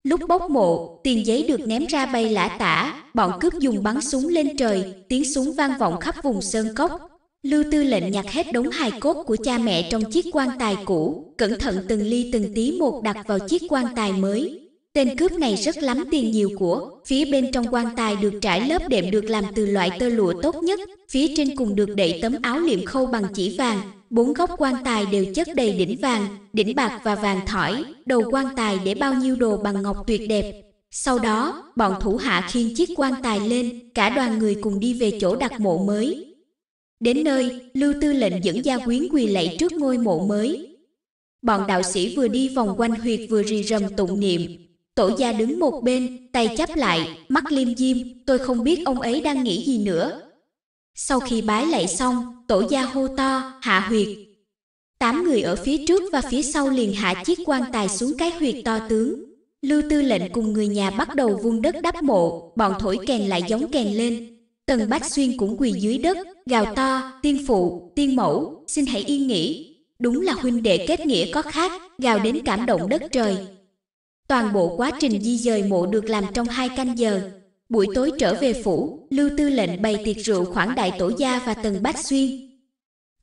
Lúc bốc mộ, tiền giấy được ném ra bay lả tả, bọn cướp dùng bắn súng lên trời, tiếng súng vang vọng khắp vùng sơn cốc. Lưu Tư Lệnh nhặt hết đống hài cốt của cha mẹ trong chiếc quan tài cũ, cẩn thận từng ly từng tí một đặt vào chiếc quan tài mới. Tên cướp này rất lắm tiền nhiều của, phía bên trong quan tài được trải lớp đệm được làm từ loại tơ lụa tốt nhất, phía trên cùng được đậy tấm áo liệm khâu bằng chỉ vàng, bốn góc quan tài đều chất đầy đỉnh vàng, đỉnh bạc và vàng thỏi, đầu quan tài để bao nhiêu đồ bằng ngọc tuyệt đẹp. Sau đó, bọn thủ hạ khiêng chiếc quan tài lên, cả đoàn người cùng đi về chỗ đặt mộ mới. Đến nơi, Lưu Tư Lệnh dẫn gia quyến quỳ lạy trước ngôi mộ mới. Bọn đạo sĩ vừa đi vòng quanh huyệt vừa rì rầm tụng niệm. Tổ Gia đứng một bên, tay chắp lại, mắt liêm diêm, tôi không biết ông ấy đang nghĩ gì nữa. Sau khi bái lạy xong, Tổ Gia hô to, hạ huyệt. Tám người ở phía trước và phía sau liền hạ chiếc quan tài xuống cái huyệt to tướng. Lưu Tư Lệnh cùng người nhà bắt đầu vun đất đắp mộ, bọn thổi kèn lại gióng kèn lên. Tần Bách Xuyên cũng quỳ dưới đất, gào to, tiên phụ, tiên mẫu, xin hãy yên nghỉ. Đúng là huynh đệ kết nghĩa có khác, gào đến cảm động đất trời. Toàn bộ quá trình di dời mộ được làm trong hai canh giờ. Buổi tối trở về phủ, Lưu Tư Lệnh bày tiệc rượu khoản đại Tổ Gia và Tần Bách Xuyên.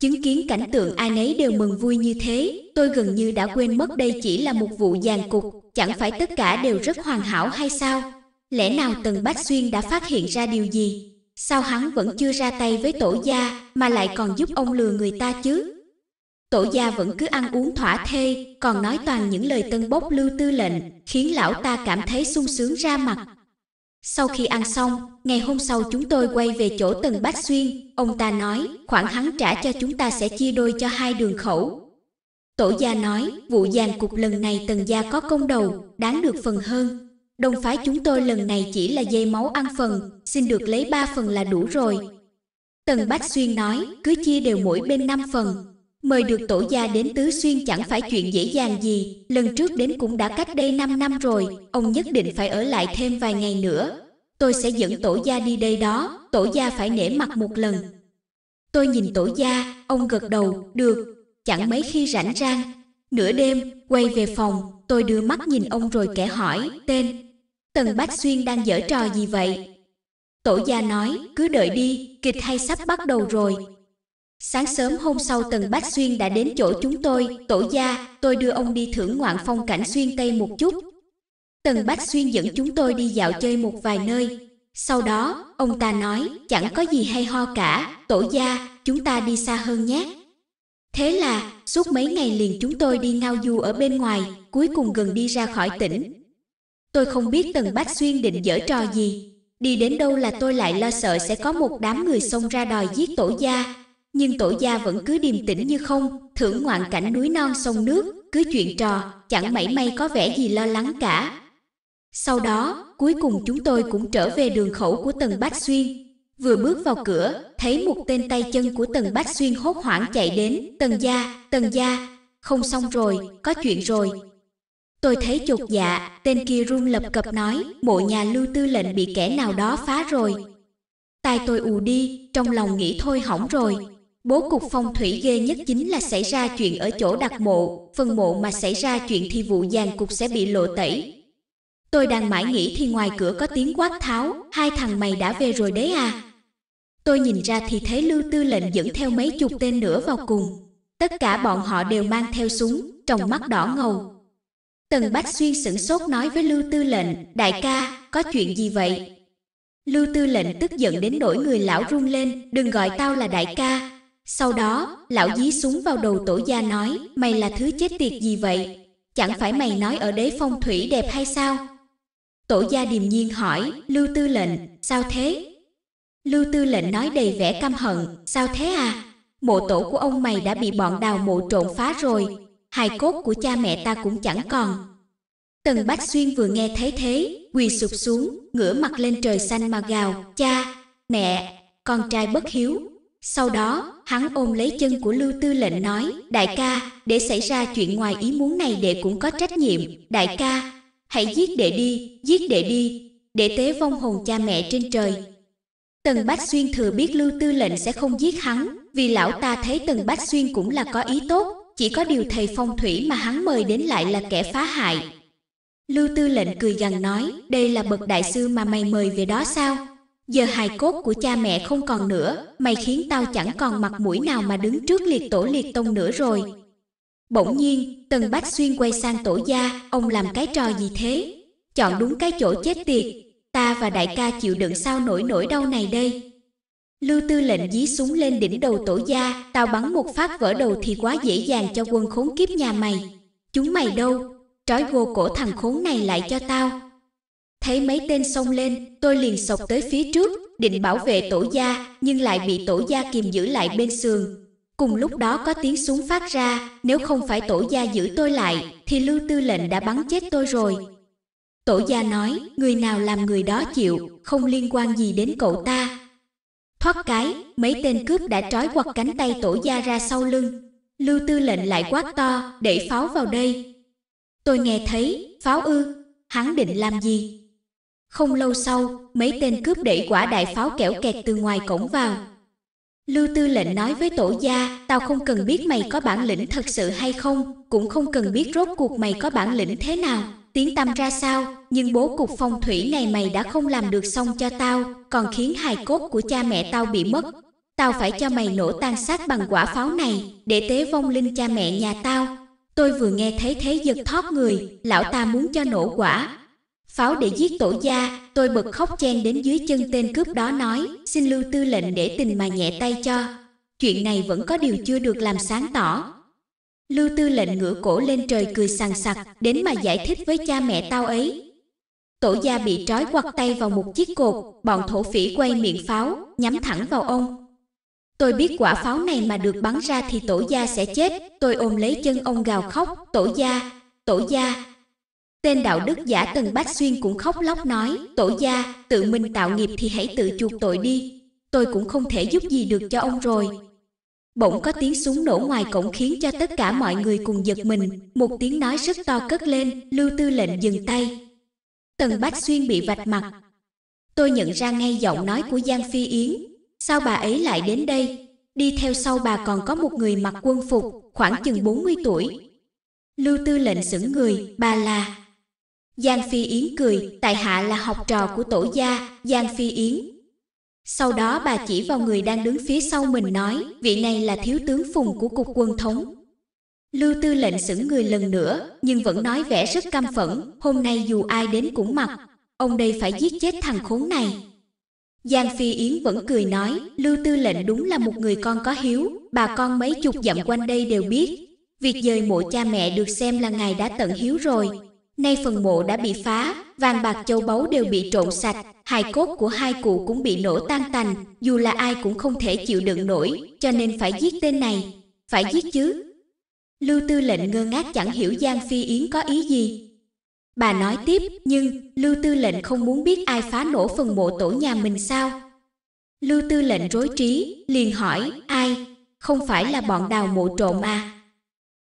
Chứng kiến cảnh tượng ai nấy đều mừng vui như thế, tôi gần như đã quên mất đây chỉ là một vụ giàn cục, chẳng phải tất cả đều rất hoàn hảo hay sao? Lẽ nào Tần Bách Xuyên đã phát hiện ra điều gì? Sao hắn vẫn chưa ra tay với Tổ Gia mà lại còn giúp ông lừa người ta chứ? Tổ Gia vẫn cứ ăn uống thỏa thê, còn nói toàn những lời tâng bốc Lưu Tư Lệnh, khiến lão ta cảm thấy sung sướng ra mặt. Sau khi ăn xong, ngày hôm sau chúng tôi quay về chỗ Tần Bách Xuyên, ông ta nói, khoản hắn trả cho chúng ta sẽ chia đôi cho hai đường khẩu. Tổ Gia nói, vụ giàn cục lần này Tần Gia có công đầu, đáng được phần hơn. Đồng phái chúng tôi lần này chỉ là dây máu ăn phần, xin được lấy ba phần là đủ rồi. Tần Bách Xuyên nói, cứ chia đều mỗi bên năm phần. Mời được Tổ Gia đến Tứ Xuyên chẳng phải chuyện dễ dàng gì, lần trước đến cũng đã cách đây năm năm rồi, ông nhất định phải ở lại thêm vài ngày nữa. Tôi sẽ dẫn Tổ Gia đi đây đó, Tổ Gia phải nể mặt một lần. Tôi nhìn Tổ Gia, ông gật đầu, được, chẳng mấy khi rảnh rang. Nửa đêm, quay về phòng, tôi đưa mắt nhìn ông rồi kẻ hỏi, tên, Tần Bách Xuyên đang giở trò gì vậy? Tổ Gia nói, cứ đợi đi, kịch hay sắp bắt đầu rồi. Sáng sớm hôm sau Tần Bách Xuyên đã đến chỗ chúng tôi, Tổ Gia, tôi đưa ông đi thưởng ngoạn phong cảnh xuyên Tây một chút. Tần Bách Xuyên dẫn chúng tôi đi dạo chơi một vài nơi. Sau đó, ông ta nói, chẳng có gì hay ho cả, Tổ Gia, chúng ta đi xa hơn nhé. Thế là, suốt mấy ngày liền chúng tôi đi ngao du ở bên ngoài, cuối cùng gần đi ra khỏi tỉnh. Tôi không biết Tần Bách Xuyên định giở trò gì. Đi đến đâu là tôi lại lo sợ sẽ có một đám người xông ra đòi giết Tổ Gia. Nhưng Tổ Gia vẫn cứ điềm tĩnh như không, thưởng ngoạn cảnh núi non sông nước, cứ chuyện trò, chẳng mảy may có vẻ gì lo lắng cả. Sau đó, cuối cùng chúng tôi cũng trở về đường khẩu của Tần Bách Xuyên. Vừa bước vào cửa, thấy một tên tay chân của Tần Bách Xuyên hốt hoảng chạy đến. Tần gia, Tần gia, không xong rồi, có chuyện rồi. Tôi thấy chột dạ, tên kia run lập cập nói, mộ nhà Lưu Tư Lệnh bị kẻ nào đó phá rồi. Tai tôi ù đi, trong lòng nghĩ thôi hỏng rồi. Bố cục phong thủy ghê nhất chính là xảy ra chuyện ở chỗ đặt mộ, phân mộ mà xảy ra chuyện thì vụ giàn cục sẽ bị lộ tẩy. Tôi đang mãi nghĩ thì ngoài cửa có tiếng quát tháo, hai thằng mày đã về rồi đấy à. Tôi nhìn ra thì thấy Lưu Tư Lệnh dẫn theo mấy chục tên nữa vào cùng. Tất cả bọn họ đều mang theo súng, trong mắt đỏ ngầu. Tần Bách Xuyên sửng sốt nói với Lưu Tư Lệnh, đại ca, có chuyện gì vậy? Lưu Tư Lệnh tức giận đến nỗi người lão run lên, đừng gọi tao là đại ca. Sau đó, lão dí súng vào đầu Tổ Gia nói, mày là thứ chết tiệt gì vậy? Chẳng phải mày nói ở đấy phong thủy đẹp hay sao? Tổ Gia điềm nhiên hỏi, Lưu Tư Lệnh, sao thế? Lưu Tư Lệnh nói đầy vẻ căm hận, sao thế à? Mộ tổ của ông mày đã bị bọn đào mộ trộn phá rồi, hài cốt của cha mẹ ta cũng chẳng còn. Tần Bách Xuyên vừa nghe thấy thế, quỳ sụp xuống, ngửa mặt lên trời xanh mà gào, cha, mẹ, con trai bất hiếu. Sau đó, hắn ôm lấy chân của Lưu Tư Lệnh nói, đại ca, để xảy ra chuyện ngoài ý muốn này đệ cũng có trách nhiệm, đại ca, hãy giết đệ đi, giết đệ đi, để tế vong hồn cha mẹ trên trời. Tần Bách Xuyên thừa biết Lưu Tư Lệnh sẽ không giết hắn, vì lão ta thấy Tần Bách Xuyên cũng là có ý tốt, chỉ có điều thầy phong thủy mà hắn mời đến lại là kẻ phá hại. Lưu Tư Lệnh cười gằn nói, đây là bậc đại sư mà mày mời về đó sao? Giờ hài cốt của cha mẹ không còn nữa, mày khiến tao chẳng còn mặt mũi nào mà đứng trước liệt tổ liệt tông nữa rồi. Bỗng nhiên, Tần Bách Xuyên quay sang Tổ Gia, ông làm cái trò gì thế? Chọn đúng cái chỗ chết tiệt. Ta và đại ca chịu đựng sao nổi nỗi đau này đây? Lưu Tư Lệnh dí súng lên đỉnh đầu Tổ Gia, tao bắn một phát vỡ đầu thì quá dễ dàng cho quân khốn kiếp nhà mày. Chúng mày đâu? Trói gô cổ thằng khốn này lại cho tao. Thấy mấy tên xông lên, tôi liền xộc tới phía trước, định bảo vệ Tổ Gia, nhưng lại bị Tổ Gia kìm giữ lại bên sườn. Cùng lúc đó có tiếng súng phát ra, nếu không phải Tổ Gia giữ tôi lại, thì Lưu Tư Lệnh đã bắn chết tôi rồi. Tổ Gia nói, người nào làm người đó chịu, không liên quan gì đến cậu ta. Thoát cái, mấy tên cướp đã trói quặt cánh tay Tổ Gia ra sau lưng. Lưu Tư Lệnh lại quát to, để pháo vào đây. Tôi nghe thấy, pháo ư, hắn định làm gì? Không lâu sau, mấy tên cướp đẩy quả đại pháo kẻo kẹt từ ngoài cổng vào. Lưu Tư Lệnh nói với Tổ Gia, tao không cần biết mày có bản lĩnh thật sự hay không, cũng không cần biết rốt cuộc mày có bản lĩnh thế nào, tiếng tăm ra sao, nhưng bố cục phong thủy này mày đã không làm được xong cho tao, còn khiến hài cốt của cha mẹ tao bị mất. Tao phải cho mày nổ tan xác bằng quả pháo này, để tế vong linh cha mẹ nhà tao. Tôi vừa nghe thấy thế giật thót người, lão ta muốn cho nổ quả pháo để giết Tổ Gia, tôi bật khóc chen đến dưới chân tên cướp đó nói, xin Lưu Tư Lệnh để tình mà nhẹ tay cho. Chuyện này vẫn có điều chưa được làm sáng tỏ. Lưu Tư Lệnh ngửa cổ lên trời cười sằng sặc, đến mà giải thích với cha mẹ tao ấy. Tổ Gia bị trói quặt tay vào một chiếc cột, bọn thổ phỉ quay miệng pháo, nhắm thẳng vào ông. Tôi biết quả pháo này mà được bắn ra thì Tổ Gia sẽ chết, tôi ôm lấy chân ông gào khóc, Tổ Gia, Tổ Gia. Tên đạo đức giả Tần Bách Xuyên cũng khóc lóc nói, Tổ Gia, tự mình tạo nghiệp thì hãy tự chuộc tội đi, tôi cũng không thể giúp gì được cho ông rồi. Bỗng có tiếng súng nổ ngoài cổng khiến cho tất cả mọi người cùng giật mình, một tiếng nói rất to cất lên, Lưu Tư Lệnh dừng tay. Tần Bách Xuyên bị vạch mặt. Tôi nhận ra ngay giọng nói của Giang Phi Yến, sao bà ấy lại đến đây? Đi theo sau bà còn có một người mặc quân phục, khoảng chừng bốn mươi tuổi. Lưu Tư Lệnh sững người, bà là... Giang Phi Yến cười, tại hạ là học trò của Tổ Gia, Giang Phi Yến. Sau đó bà chỉ vào người đang đứng phía sau mình nói, vị này là thiếu tướng Phùng của cục quân thống. Lưu Tư Lệnh sững người lần nữa, nhưng vẫn nói vẻ rất căm phẫn, hôm nay dù ai đến cũng mặc, ông đây phải giết chết thằng khốn này. Giang Phi Yến vẫn cười nói, Lưu Tư Lệnh đúng là một người con có hiếu, bà con mấy chục dặm quanh đây đều biết. Việc dời mộ cha mẹ được xem là ngài đã tận hiếu rồi. Nay phần mộ đã bị phá, vàng bạc châu báu đều bị trộn sạch, hài cốt của hai cụ cũng bị nổ tan tành, dù là ai cũng không thể chịu đựng nổi, cho nên phải giết tên này. Phải giết chứ. Lưu Tư Lệnh ngơ ngác chẳng hiểu Giang Phi Yến có ý gì. Bà nói tiếp, nhưng Lưu Tư Lệnh không muốn biết ai phá nổ phần mộ tổ nhà mình sao? Lưu Tư Lệnh rối trí, liền hỏi, ai? Không phải là bọn đào mộ trộm à?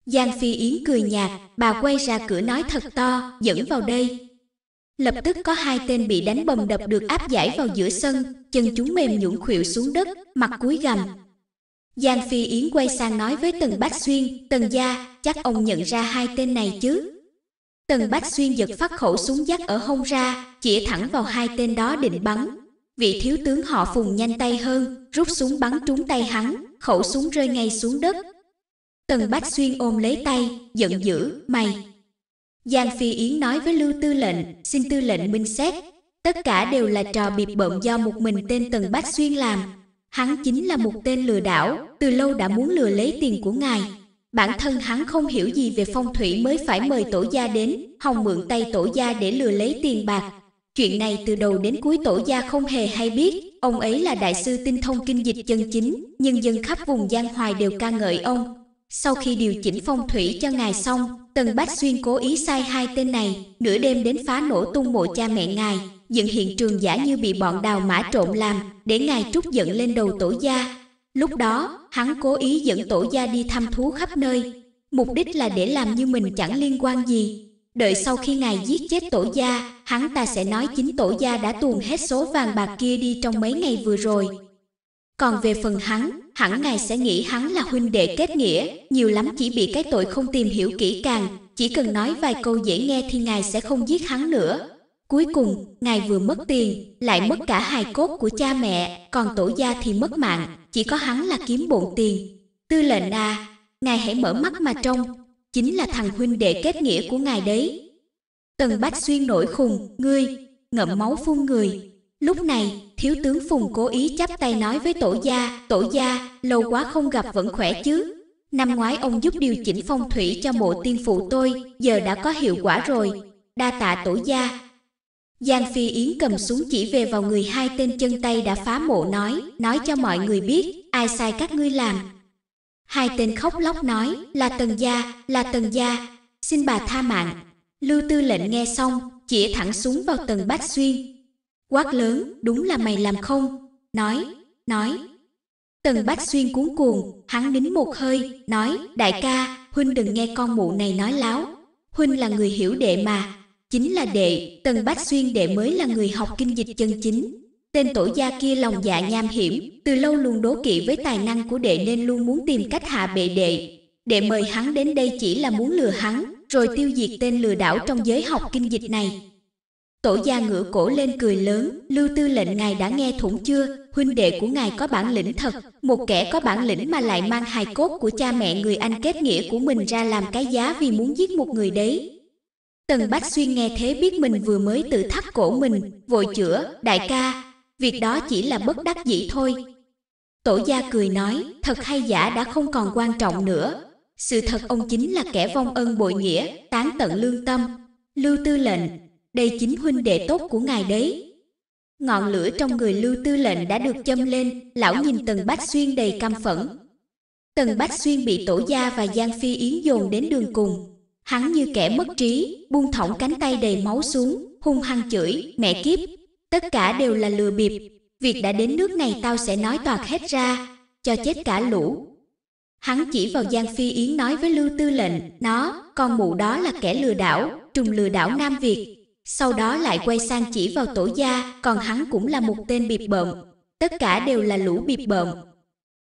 Giang Phi Yến cười nhạt, bà quay ra cửa nói thật to, dẫn vào đây. Lập tức có hai tên bị đánh bầm đập được áp giải vào giữa sân, chân chúng mềm nhũn khuỵu xuống đất, mặt cúi gằm. Giang Phi Yến quay sang nói với Tần Bách Xuyên, Tần gia, chắc ông nhận ra hai tên này chứ? Tần Bách Xuyên giật phát khẩu súng dắt ở hông ra, chĩa thẳng vào hai tên đó định bắn. Vị thiếu tướng họ Phùng nhanh tay hơn, rút súng bắn trúng tay hắn, khẩu súng rơi ngay xuống đất. Tần Bách Xuyên ôm lấy tay, giận dữ, mày. Giang Phi Yến nói với Lưu Tư Lệnh, xin Tư Lệnh minh xét. Tất cả đều là trò bịp bợm do một mình tên Tần Bách Xuyên làm. Hắn chính là một tên lừa đảo, từ lâu đã muốn lừa lấy tiền của ngài. Bản thân hắn không hiểu gì về phong thủy mới phải mời tổ gia đến, hòng mượn tay tổ gia để lừa lấy tiền bạc. Chuyện này từ đầu đến cuối tổ gia không hề hay biết, ông ấy là đại sư tinh thông kinh dịch chân chính, nhân dân khắp vùng Giang Hoài đều ca ngợi ông. Sau khi điều chỉnh phong thủy cho ngài xong, Tần Bách Xuyên cố ý sai hai tên này, nửa đêm đến phá nổ tung mộ cha mẹ ngài, dựng hiện trường giả như bị bọn đào mã trộm làm, để ngài trút giận lên đầu tổ gia. Lúc đó, hắn cố ý dẫn tổ gia đi thăm thú khắp nơi, mục đích là để làm như mình chẳng liên quan gì. Đợi sau khi ngài giết chết tổ gia, hắn ta sẽ nói chính tổ gia đã tuồn hết số vàng bạc kia đi trong mấy ngày vừa rồi. Còn về phần hắn, hẳn ngài sẽ nghĩ hắn là huynh đệ kết nghĩa, nhiều lắm chỉ bị cái tội không tìm hiểu kỹ càng, chỉ cần nói vài câu dễ nghe thì ngài sẽ không giết hắn nữa. Cuối cùng, ngài vừa mất tiền, lại mất cả hài cốt của cha mẹ, còn tổ gia thì mất mạng, chỉ có hắn là kiếm bộn tiền. Tư lệnh à, ngài hãy mở mắt mà trông, chính là thằng huynh đệ kết nghĩa của ngài đấy. Tần Bách Xuyên nổi khùng, ngươi, ngậm máu phun người. Lúc này, thiếu tướng Phùng cố ý chắp tay nói với tổ gia, tổ gia, lâu quá không gặp vẫn khỏe chứ. Năm ngoái ông giúp điều chỉnh phong thủy cho mộ tiên phụ tôi, giờ đã có hiệu quả rồi. Đa tạ tổ gia. Giang Phi Yến cầm súng chỉ về vào người hai tên chân tay đã phá mộ nói, nói cho mọi người biết, ai sai các ngươi làm. Hai tên khóc lóc nói, là Tần gia, là Tần gia, xin bà tha mạng. Lưu Tư Lệnh nghe xong, chỉ thẳng súng vào Tần Bách Xuyên. Quát lớn, đúng là mày làm không? Nói, nói. Tần Bách Xuyên cuống cuồng, hắn nín một hơi, nói, đại ca, huynh đừng nghe con mụ này nói láo. Huynh là người hiểu đệ mà. Chính là đệ, Tần Bách Xuyên đệ mới là người học kinh dịch chân chính. Tên tổ gia kia lòng dạ nham hiểm, từ lâu luôn đố kỵ với tài năng của đệ nên luôn muốn tìm cách hạ bệ đệ. Đệ mời hắn đến đây chỉ là muốn lừa hắn, rồi tiêu diệt tên lừa đảo trong giới học kinh dịch này. Tổ gia ngửa cổ lên cười lớn, Lưu Tư Lệnh ngài đã nghe thủng chưa, huynh đệ của ngài có bản lĩnh thật, một kẻ có bản lĩnh mà lại mang hài cốt của cha mẹ người anh kết nghĩa của mình ra làm cái giá vì muốn giết một người đấy. Tần Bách Xuyên nghe thế biết mình vừa mới tự thắt cổ mình, vội chữa, đại ca, việc đó chỉ là bất đắc dĩ thôi. Tổ gia cười nói, thật hay giả đã không còn quan trọng nữa. Sự thật ông chính là kẻ vong ân bội nghĩa, tán tận lương tâm. Lưu Tư Lệnh, đây chính huynh đệ tốt của ngài đấy. Ngọn lửa trong người Lưu Tư Lệnh đã được châm lên, lão nhìn Tần Bách Xuyên đầy căm phẫn. Tần Bách Xuyên bị Tổ gia và Giang Phi Yến dồn đến đường cùng. Hắn như kẻ mất trí, buông thõng cánh tay đầy máu xuống, hung hăng chửi, mẹ kiếp, tất cả đều là lừa bịp, việc đã đến nước này tao sẽ nói toạc hết ra, cho chết cả lũ. Hắn chỉ vào Giang Phi Yến nói với Lưu Tư Lệnh, nó, con mụ đó là kẻ lừa đảo, trùng lừa đảo Nam Việt. Sau đó lại quay sang chỉ vào Tổ gia, còn hắn cũng là một tên bịp bợm, tất cả đều là lũ bịp bợm.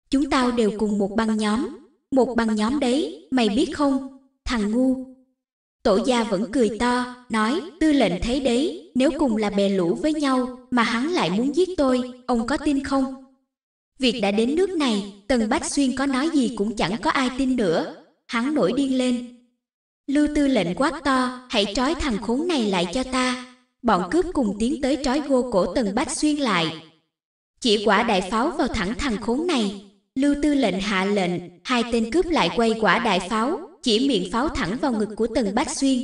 Chúng tao đều cùng một băng nhóm, một băng nhóm đấy, mày biết không? Thằng ngu. Tổ gia vẫn cười to, nói, Tư Lệnh thấy đấy, nếu cùng là bè lũ với nhau, mà hắn lại muốn giết tôi, ông có tin không? Việc đã đến nước này, Tần Bách Xuyên có nói gì cũng chẳng có ai tin nữa. Hắn nổi điên lên. Lưu Tư Lệnh quát to, hãy trói thằng khốn này lại cho ta. Bọn cướp cùng tiến tới trói gô cổ Tần Bách Xuyên lại. Chỉ quả đại pháo vào thẳng thằng khốn này. Lưu Tư Lệnh hạ lệnh, hai tên cướp lại quay quả đại pháo, chỉ miệng pháo thẳng vào ngực của Tần Bách Xuyên.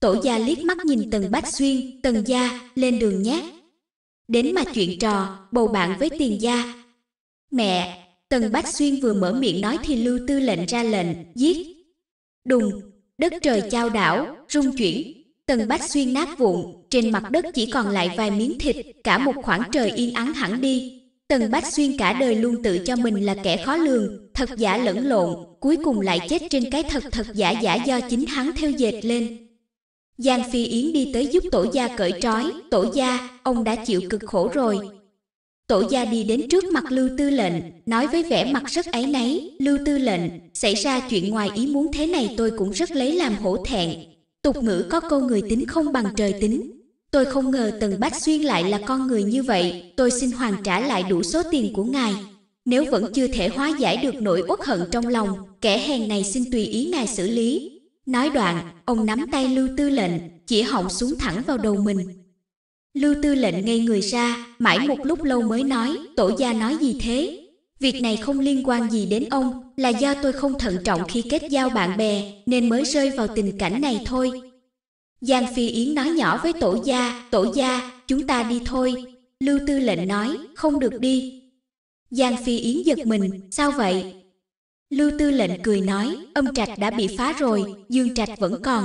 Tổ gia liếc mắt nhìn Tần Bách Xuyên, Tần gia, lên đường nhé. Đến mà chuyện trò, bầu bạn với Tiền gia. Mẹ, Tần Bách Xuyên vừa mở miệng nói thì Lưu Tư Lệnh ra lệnh, giết. Đùng, đất trời chao đảo, rung chuyển. Tần Bách Xuyên nát vụn, trên mặt đất chỉ còn lại vài miếng thịt, cả một khoảng trời yên ắng hẳn đi. Tần Bách Xuyên cả đời luôn tự cho mình là kẻ khó lường, thật giả lẫn lộn, cuối cùng lại chết trên cái thật thật giả giả do chính hắn theo dệt lên. Giang Phi Yến đi tới giúp Tổ gia cởi trói, Tổ gia, ông đã chịu cực khổ rồi. Tổ gia đi đến trước mặt Lưu Tư Lệnh, nói với vẻ mặt rất áy náy, Lưu Tư Lệnh, xảy ra chuyện ngoài ý muốn thế này tôi cũng rất lấy làm hổ thẹn. Tục ngữ có câu người tính không bằng trời tính. Tôi không ngờ Tần Bách Xuyên lại là con người như vậy, tôi xin hoàn trả lại đủ số tiền của ngài. Nếu vẫn chưa thể hóa giải được nỗi uất hận trong lòng, kẻ hèn này xin tùy ý ngài xử lý. Nói đoạn, ông nắm tay Lưu Tư Lệnh, chỉ họng xuống thẳng vào đầu mình. Lưu Tư Lệnh ngây người ra, mãi một lúc lâu mới nói, Tổ gia nói gì thế? Việc này không liên quan gì đến ông, là do tôi không thận trọng khi kết giao bạn bè, nên mới rơi vào tình cảnh này thôi. Giang Phi Yến nói nhỏ với Tổ gia, Tổ gia, chúng ta đi thôi. Lưu Tư Lệnh nói, không được đi. Giang Phi Yến giật mình, sao vậy? Lưu Tư Lệnh cười nói, âm trạch đã bị phá rồi, dương trạch vẫn còn.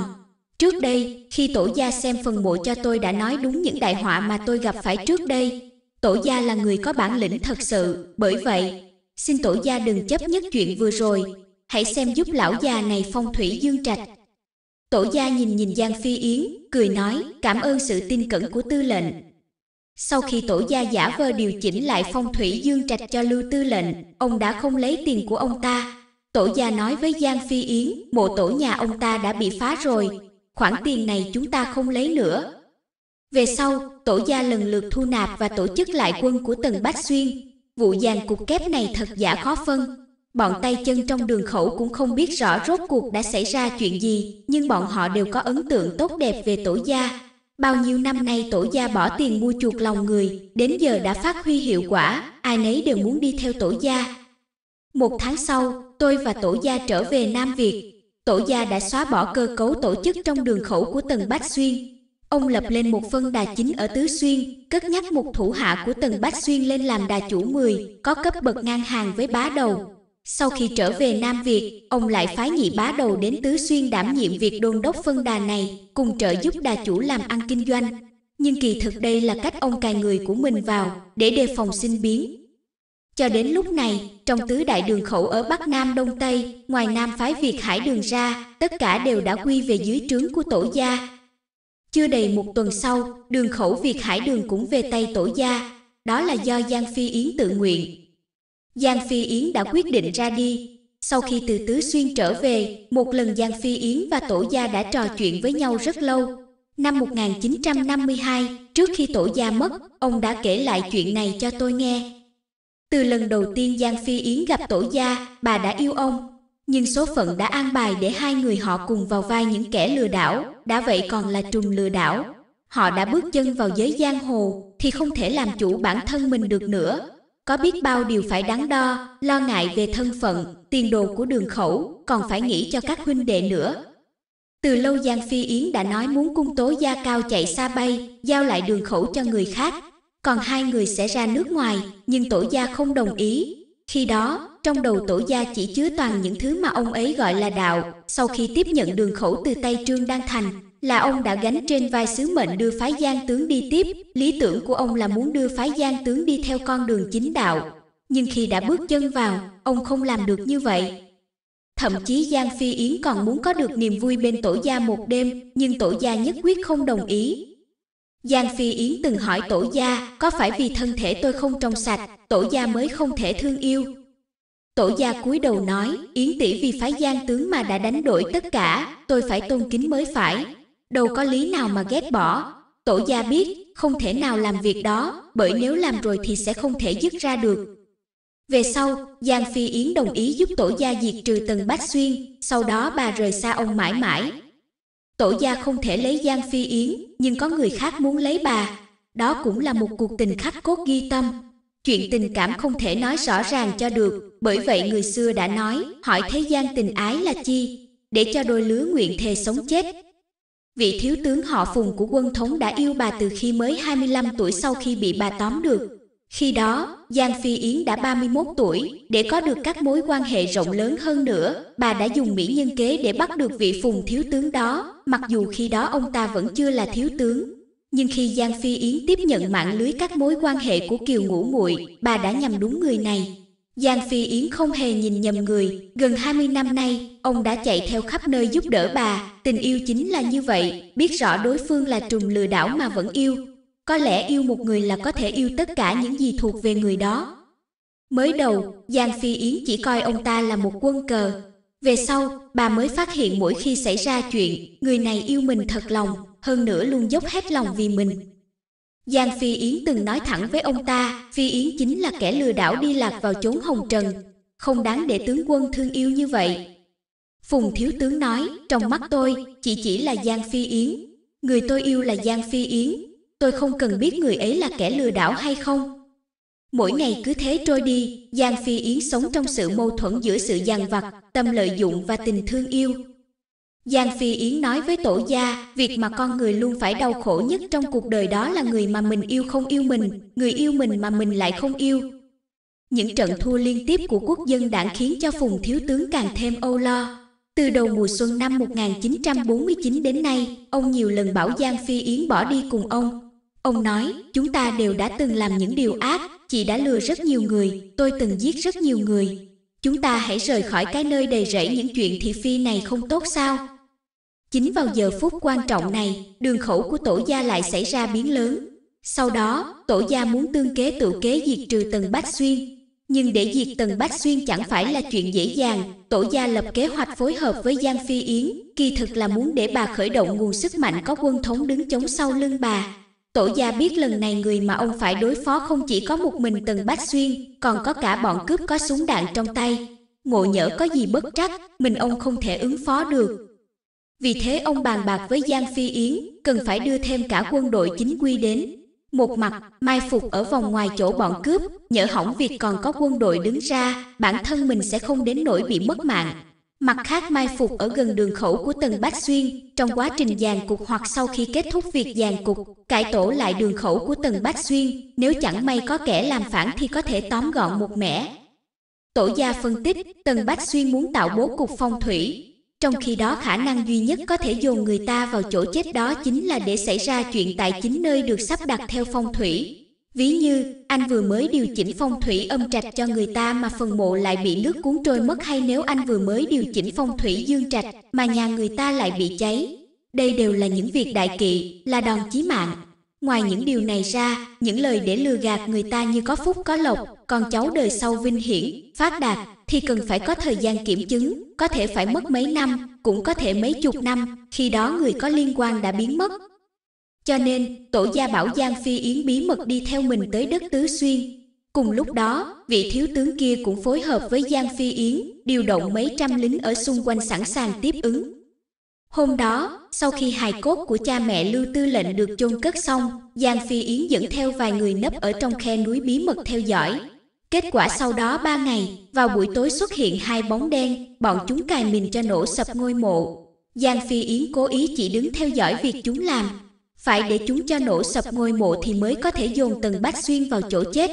Trước đây, khi Tổ gia xem phần mộ cho tôi đã nói đúng những đại họa mà tôi gặp phải trước đây. Tổ gia là người có bản lĩnh thật sự, bởi vậy, xin Tổ gia đừng chấp nhất chuyện vừa rồi. Hãy xem giúp lão già này phong thủy dương trạch. Tổ gia nhìn nhìn Giang Phi Yến, cười nói, cảm ơn sự tin cẩn của Tư Lệnh. Sau khi Tổ gia giả vờ điều chỉnh lại phong thủy dương trạch cho Lưu Tư Lệnh, ông đã không lấy tiền của ông ta. Tổ gia nói với Giang Phi Yến, mộ tổ nhà ông ta đã bị phá rồi, khoản tiền này chúng ta không lấy nữa. Về sau, Tổ gia lần lượt thu nạp và tổ chức lại quân của Tần Bách Xuyên. Vụ giàn cục kép này thật giả khó phân. Bọn tay chân trong đường khẩu cũng không biết rõ rốt cuộc đã xảy ra chuyện gì, nhưng bọn họ đều có ấn tượng tốt đẹp về Tổ gia. Bao nhiêu năm nay Tổ gia bỏ tiền mua chuộc lòng người, đến giờ đã phát huy hiệu quả, ai nấy đều muốn đi theo Tổ gia. Một tháng sau, tôi và Tổ gia trở về Nam Việt. Tổ gia đã xóa bỏ cơ cấu tổ chức trong đường khẩu của Tần Bách Xuyên. Ông lập lên một phân đà chính ở Tứ Xuyên, cất nhắc một thủ hạ của Tần Bách Xuyên lên làm đà chủ mười, có cấp bậc ngang hàng với Bá Đầu. Sau khi trở về Nam Việt, ông lại phái Nhị Bá Đầu đến Tứ Xuyên đảm nhiệm việc đôn đốc phân đà này, cùng trợ giúp đà chủ làm ăn kinh doanh. Nhưng kỳ thực đây là cách ông cài người của mình vào, để đề phòng sinh biến. Cho đến lúc này, trong tứ đại đường khẩu ở Bắc Nam Đông Tây, ngoài Nam phái Việt Hải Đường ra, tất cả đều đã quy về dưới trướng của Tổ gia. Chưa đầy một tuần sau, đường khẩu Việt Hải Đường cũng về tay Tổ gia, đó là do Giang Phi Yến tự nguyện. Giang Phi Yến đã quyết định ra đi. Sau khi từ Tứ Xuyên trở về, một lần Giang Phi Yến và Tổ gia đã trò chuyện với nhau rất lâu. Năm một nghìn chín trăm năm mươi hai, trước khi Tổ gia mất, ông đã kể lại chuyện này cho tôi nghe. Từ lần đầu tiên Giang Phi Yến gặp Tổ gia, bà đã yêu ông. Nhưng số phận đã an bài để hai người họ cùng vào vai những kẻ lừa đảo, đã vậy còn là trùm lừa đảo. Họ đã bước chân vào giới giang hồ, thì không thể làm chủ bản thân mình được nữa. Có biết bao điều phải đắn đo, lo ngại về thân phận, tiền đồ của đường khẩu, còn phải nghĩ cho các huynh đệ nữa. Từ lâu Giang Phi Yến đã nói muốn cung Tố gia cao chạy xa bay, giao lại đường khẩu cho người khác. Còn hai người sẽ ra nước ngoài, nhưng Tổ gia không đồng ý. Khi đó, trong đầu Tổ gia chỉ chứa toàn những thứ mà ông ấy gọi là đạo. Sau khi tiếp nhận đường khẩu từ tay Trương Đan Thành, là ông đã gánh trên vai sứ mệnh đưa phái Giang Tướng đi tiếp. Lý tưởng của ông là muốn đưa phái Giang Tướng đi theo con đường chính đạo. Nhưng khi đã bước chân vào, ông không làm được như vậy. Thậm chí Giang Phi Yến còn muốn có được niềm vui bên Tổ gia một đêm, nhưng Tổ gia nhất quyết không đồng ý. Giang Phi Yến từng hỏi Tổ gia, có phải vì thân thể tôi không trong sạch, Tổ gia mới không thể thương yêu? Tổ gia cúi đầu nói, Yến tỷ vì phái Giang Tướng mà đã đánh đổi tất cả, tôi phải tôn kính mới phải. Đâu có lý nào mà ghét bỏ. Tổ gia biết, không thể nào làm việc đó, bởi nếu làm rồi thì sẽ không thể dứt ra được. Về sau, Giang Phi Yến đồng ý giúp Tổ gia diệt trừ Tần Bách Xuyên, sau đó bà rời xa ông mãi mãi. Tổ gia không thể lấy Giang Phi Yến, nhưng có người khác muốn lấy bà. Đó cũng là một cuộc tình khắc cốt ghi tâm. chuyện tình cảm không thể nói rõ ràng cho được, bởi vậy người xưa đã nói, hỏi thế gian tình ái là chi, để cho đôi lứa nguyện thề sống chết. Vị thiếu tướng họ Phùng của quân thống đã yêu bà từ khi mới hai mươi lăm tuổi sau khi bị bà tóm được. Khi đó, Giang Phi Yến đã ba mươi mốt tuổi, để có được các mối quan hệ rộng lớn hơn nữa, bà đã dùng mỹ nhân kế để bắt được vị Phùng thiếu tướng đó, mặc dù khi đó ông ta vẫn chưa là thiếu tướng. Nhưng khi Giang Phi Yến tiếp nhận mạng lưới các mối quan hệ của Kiều Ngũ Muội, bà đã nhằm đúng người này. Giang Phi Yến không hề nhìn nhầm người, gần hai mươi năm nay, ông đã chạy theo khắp nơi giúp đỡ bà, tình yêu chính là như vậy, biết rõ đối phương là trùm lừa đảo mà vẫn yêu. Có lẽ yêu một người là có thể yêu tất cả những gì thuộc về người đó. Mới đầu, Giang Phi Yến chỉ coi ông ta là một quân cờ. Về sau, bà mới phát hiện mỗi khi xảy ra chuyện, người này yêu mình thật lòng, hơn nữa luôn dốc hết lòng vì mình. Giang Phi Yến từng nói thẳng với ông ta, Phi Yến chính là kẻ lừa đảo đi lạc vào chốn hồng trần, không đáng để tướng quân thương yêu như vậy. Phùng thiếu tướng nói, trong mắt tôi, chị chỉ là Giang Phi Yến. Người tôi yêu là Giang Phi Yến. Tôi không cần biết người ấy là kẻ lừa đảo hay không. Mỗi ngày cứ thế trôi đi, Giang Phi Yến sống trong sự mâu thuẫn giữa sự dằn vặt, tâm lợi dụng và tình thương yêu. Giang Phi Yến nói với Tổ Gia, việc mà con người luôn phải đau khổ nhất trong cuộc đời đó là người mà mình yêu không yêu mình, người yêu mình mà mình lại không yêu. Những trận thua liên tiếp của quốc dân đảng khiến cho Phùng thiếu tướng càng thêm âu lo. Từ đầu mùa xuân năm một nghìn chín trăm bốn mươi chín đến nay, ông nhiều lần bảo Giang Phi Yến bỏ đi cùng ông. Ông nói, chúng ta đều đã từng làm những điều ác, chị đã lừa rất nhiều người, tôi từng giết rất nhiều người. Chúng ta hãy rời khỏi cái nơi đầy rẫy những chuyện thị phi này không tốt sao? Chính vào giờ phút quan trọng này, đường khẩu của Tổ Gia lại xảy ra biến lớn. Sau đó, Tổ Gia muốn tương kế tự kế diệt trừ Tần Bách Xuyên. Nhưng để diệt Tần Bách Xuyên chẳng phải là chuyện dễ dàng, Tổ Gia lập kế hoạch phối hợp với Giang Phi Yến, kỳ thực là muốn để bà khởi động nguồn sức mạnh có quân thống đứng chống sau lưng bà. Tổ Gia biết lần này người mà ông phải đối phó không chỉ có một mình Tần Bách Xuyên, còn có cả bọn cướp có súng đạn trong tay. Ngộ nhỡ có gì bất trắc, mình ông không thể ứng phó được. Vì thế ông bàn bạc với Giang Phi Yến, cần phải đưa thêm cả quân đội chính quy đến. Một mặt, mai phục ở vòng ngoài chỗ bọn cướp, nhỡ hỏng việc còn có quân đội đứng ra, bản thân mình sẽ không đến nỗi bị mất mạng. Mặt khác mai phục ở gần đường khẩu của Tần Bách Xuyên, trong quá trình dàn cục hoặc sau khi kết thúc việc dàn cục, cải tổ lại đường khẩu của Tần Bách Xuyên, nếu chẳng may có kẻ làm phản thì có thể tóm gọn một mẻ. Tổ Gia phân tích, Tần Bách Xuyên muốn tạo bố cục phong thủy, trong khi đó khả năng duy nhất có thể dồn người ta vào chỗ chết đó chính là để xảy ra chuyện tại chính nơi được sắp đặt theo phong thủy. Ví như, anh vừa mới điều chỉnh phong thủy âm trạch cho người ta mà phần mộ lại bị nước cuốn trôi mất, hay nếu anh vừa mới điều chỉnh phong thủy dương trạch mà nhà người ta lại bị cháy. Đây đều là những việc đại kỵ, là đòn chí mạng. Ngoài những điều này ra, những lời để lừa gạt người ta như có phúc có lộc, con cháu đời sau vinh hiển, phát đạt, thì cần phải có thời gian kiểm chứng, có thể phải mất mấy năm, cũng có thể mấy chục năm, khi đó người có liên quan đã biến mất. Cho nên, Tổ Gia bảo Giang Phi Yến bí mật đi theo mình tới đất Tứ Xuyên. Cùng lúc đó, vị thiếu tướng kia cũng phối hợp với Giang Phi Yến, điều động mấy trăm lính ở xung quanh sẵn sàng tiếp ứng. Hôm đó, sau khi hài cốt của cha mẹ Lưu Tư Lệnh được chôn cất xong, Giang Phi Yến dẫn theo vài người nấp ở trong khe núi bí mật theo dõi. Kết quả sau đó ba ngày, vào buổi tối xuất hiện hai bóng đen, bọn chúng cài mình cho nổ sập ngôi mộ. Giang Phi Yến cố ý chỉ đứng theo dõi việc chúng làm. Phải để chúng cho nổ sập ngôi mộ thì mới có thể dồn Tần Bách Xuyên vào chỗ chết.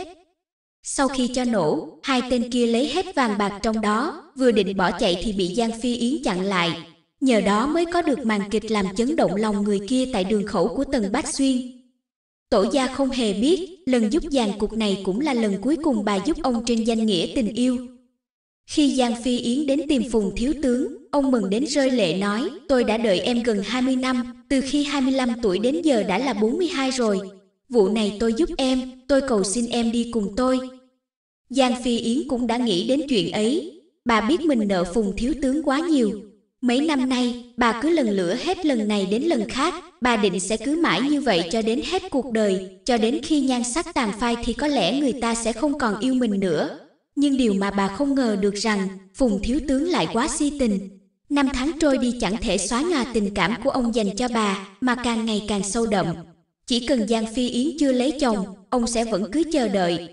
Sau khi cho nổ, hai tên kia lấy hết vàng bạc trong đó, vừa định bỏ chạy thì bị Giang Phi Yến chặn lại. Nhờ đó mới có được màn kịch làm chấn động lòng người kia tại đường khẩu của Tần Bách Xuyên. Tổ Gia không hề biết, lần giúp dàn cục này cũng là lần cuối cùng bà giúp ông trên danh nghĩa tình yêu. Khi Giang Phi Yến đến tìm Phùng thiếu tướng, ông mừng đến rơi lệ nói, tôi đã đợi em gần hai mươi năm, từ khi hai mươi lăm tuổi đến giờ đã là bốn mươi hai rồi. Vụ này tôi giúp em, tôi cầu xin em đi cùng tôi. Giang Phi Yến cũng đã nghĩ đến chuyện ấy. Bà biết mình nợ Phùng thiếu tướng quá nhiều. Mấy năm nay, bà cứ lần lửa hết lần này đến lần khác, bà định sẽ cứ mãi như vậy cho đến hết cuộc đời, cho đến khi nhan sắc tàn phai thì có lẽ người ta sẽ không còn yêu mình nữa. Nhưng điều mà bà không ngờ được rằng, Phùng thiếu tướng lại quá si tình. Năm tháng trôi đi chẳng thể xóa nhòa tình cảm của ông dành cho bà, mà càng ngày càng sâu đậm. Chỉ cần Giang Phi Yến chưa lấy chồng, ông sẽ vẫn cứ chờ đợi.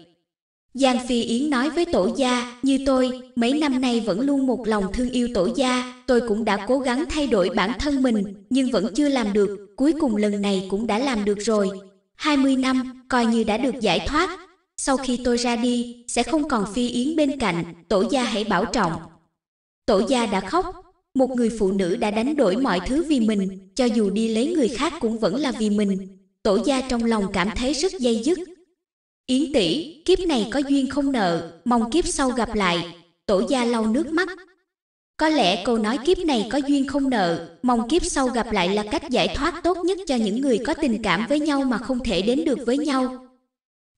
Giang Phi Yến nói với Tổ Gia, như tôi, mấy năm nay vẫn luôn một lòng thương yêu Tổ Gia, tôi cũng đã cố gắng thay đổi bản thân mình, nhưng vẫn chưa làm được, cuối cùng lần này cũng đã làm được rồi. hai mươi năm, coi như đã được giải thoát. Sau khi tôi ra đi, sẽ không còn Phi Yến bên cạnh, Tổ Gia hãy bảo trọng. Tổ Gia đã khóc. Một người phụ nữ đã đánh đổi mọi thứ vì mình, cho dù đi lấy người khác cũng vẫn là vì mình. Tổ Gia trong lòng cảm thấy rất day dứt. Yến tỷ, kiếp này có duyên không nợ, mong kiếp sau gặp lại. Tổ Gia lau nước mắt. Có lẽ câu nói kiếp này có duyên không nợ, mong kiếp sau gặp lại là cách giải thoát tốt nhất cho những người có tình cảm với nhau mà không thể đến được với nhau.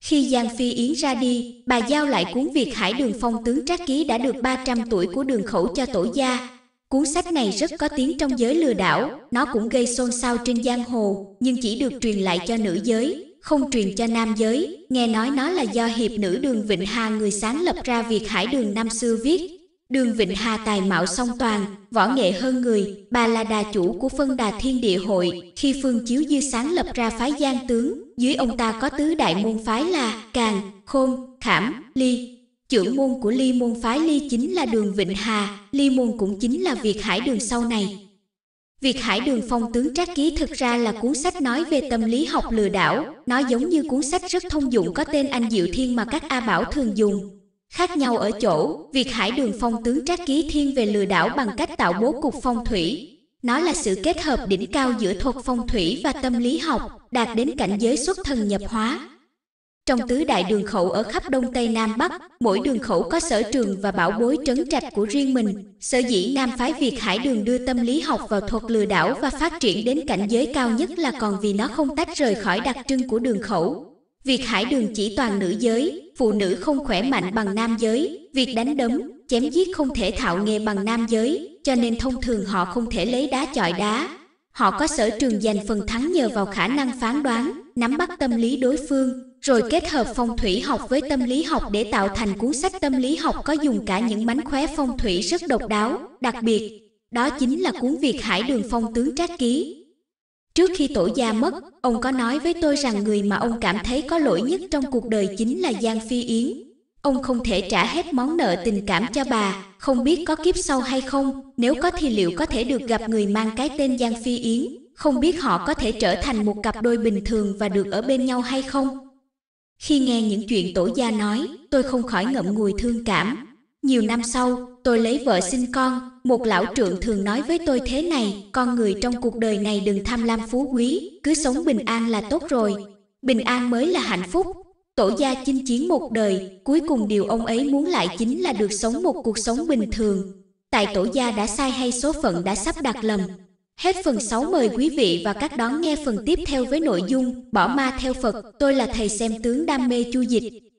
Khi Giang Phi Yến ra đi, bà giao lại cuốn Việt Hải Đường Phong Tướng Trác Ký đã được ba trăm tuổi của Đường Khẩu cho Tổ Gia. Cuốn sách này rất có tiếng trong giới lừa đảo, nó cũng gây xôn xao trên giang hồ, nhưng chỉ được truyền lại cho nữ giới, không truyền cho nam giới. Nghe nói nó là do hiệp nữ Đường Vịnh Hà, người sáng lập ra Việt Hải Đường năm xưa viết. Đường Vịnh Hà tài mạo song toàn, võ nghệ hơn người, bà là đà chủ của Phân Đà Thiên Địa Hội. Khi Phương Chiếu Dư sáng lập ra phái Giang Tướng, dưới ông ta có tứ đại môn phái là Càn, Khôn, Khảm, Ly. Trưởng môn của Ly môn phái Ly chính là Đường Vịnh Hà, Ly môn cũng chính là Việt Hải Đường sau này. Việt Hải Đường Phong Tướng Trác Ký thực ra là cuốn sách nói về tâm lý học lừa đảo, nó giống như cuốn sách rất thông dụng có tên Anh Diệu Thiên mà các A Bảo thường dùng. Khác nhau ở chỗ, Việt Hải Đường Phong Tướng Trác Ký thiên về lừa đảo bằng cách tạo bố cục phong thủy. Nó là sự kết hợp đỉnh cao giữa thuật phong thủy và tâm lý học, đạt đến cảnh giới xuất thần nhập hóa. Trong tứ đại đường khẩu ở khắp Đông Tây Nam Bắc, mỗi đường khẩu có sở trường và bảo bối trấn trạch của riêng mình. Sở dĩ Nam phái Việt Hải Đường đưa tâm lý học vào thuật lừa đảo và phát triển đến cảnh giới cao nhất là còn vì nó không tách rời khỏi đặc trưng của đường khẩu. Việt Hải Đường chỉ toàn nữ giới, phụ nữ không khỏe mạnh bằng nam giới, việc đánh đấm, chém giết không thể thạo nghề bằng nam giới, cho nên thông thường họ không thể lấy đá chọi đá. Họ có sở trường giành phần thắng nhờ vào khả năng phán đoán, nắm bắt tâm lý đối phương, rồi kết hợp phong thủy học với tâm lý học để tạo thành cuốn sách tâm lý học có dùng cả những mánh khóe phong thủy rất độc đáo, đặc biệt. Đó chính là cuốn Việt Hải Đường Phong Tướng Trác Ký. Trước khi Tổ Gia mất, ông có nói với tôi rằng người mà ông cảm thấy có lỗi nhất trong cuộc đời chính là Giang Phi Yến. Ông không thể trả hết món nợ tình cảm cho bà, không biết có kiếp sau hay không, nếu có thì liệu có thể được gặp người mang cái tên Giang Phi Yến, không biết họ có thể trở thành một cặp đôi bình thường và được ở bên nhau hay không. Khi nghe những chuyện Tổ Gia nói, tôi không khỏi ngậm ngùi thương cảm. Nhiều năm sau, tôi lấy vợ sinh con, một lão trượng thường nói với tôi thế này, con người trong cuộc đời này đừng tham lam phú quý, cứ sống bình an là tốt rồi, bình an mới là hạnh phúc. Tổ Gia chinh chiến một đời, cuối cùng điều ông ấy muốn lại chính là được sống một cuộc sống bình thường. Tại Tổ Gia đã sai hay số phận đã sắp đặt lầm. Hết phần sáu, mời quý vị và các đón nghe phần tiếp theo với nội dung Bỏ ma theo Phật, tôi là thầy xem tướng đam mê chu dịch.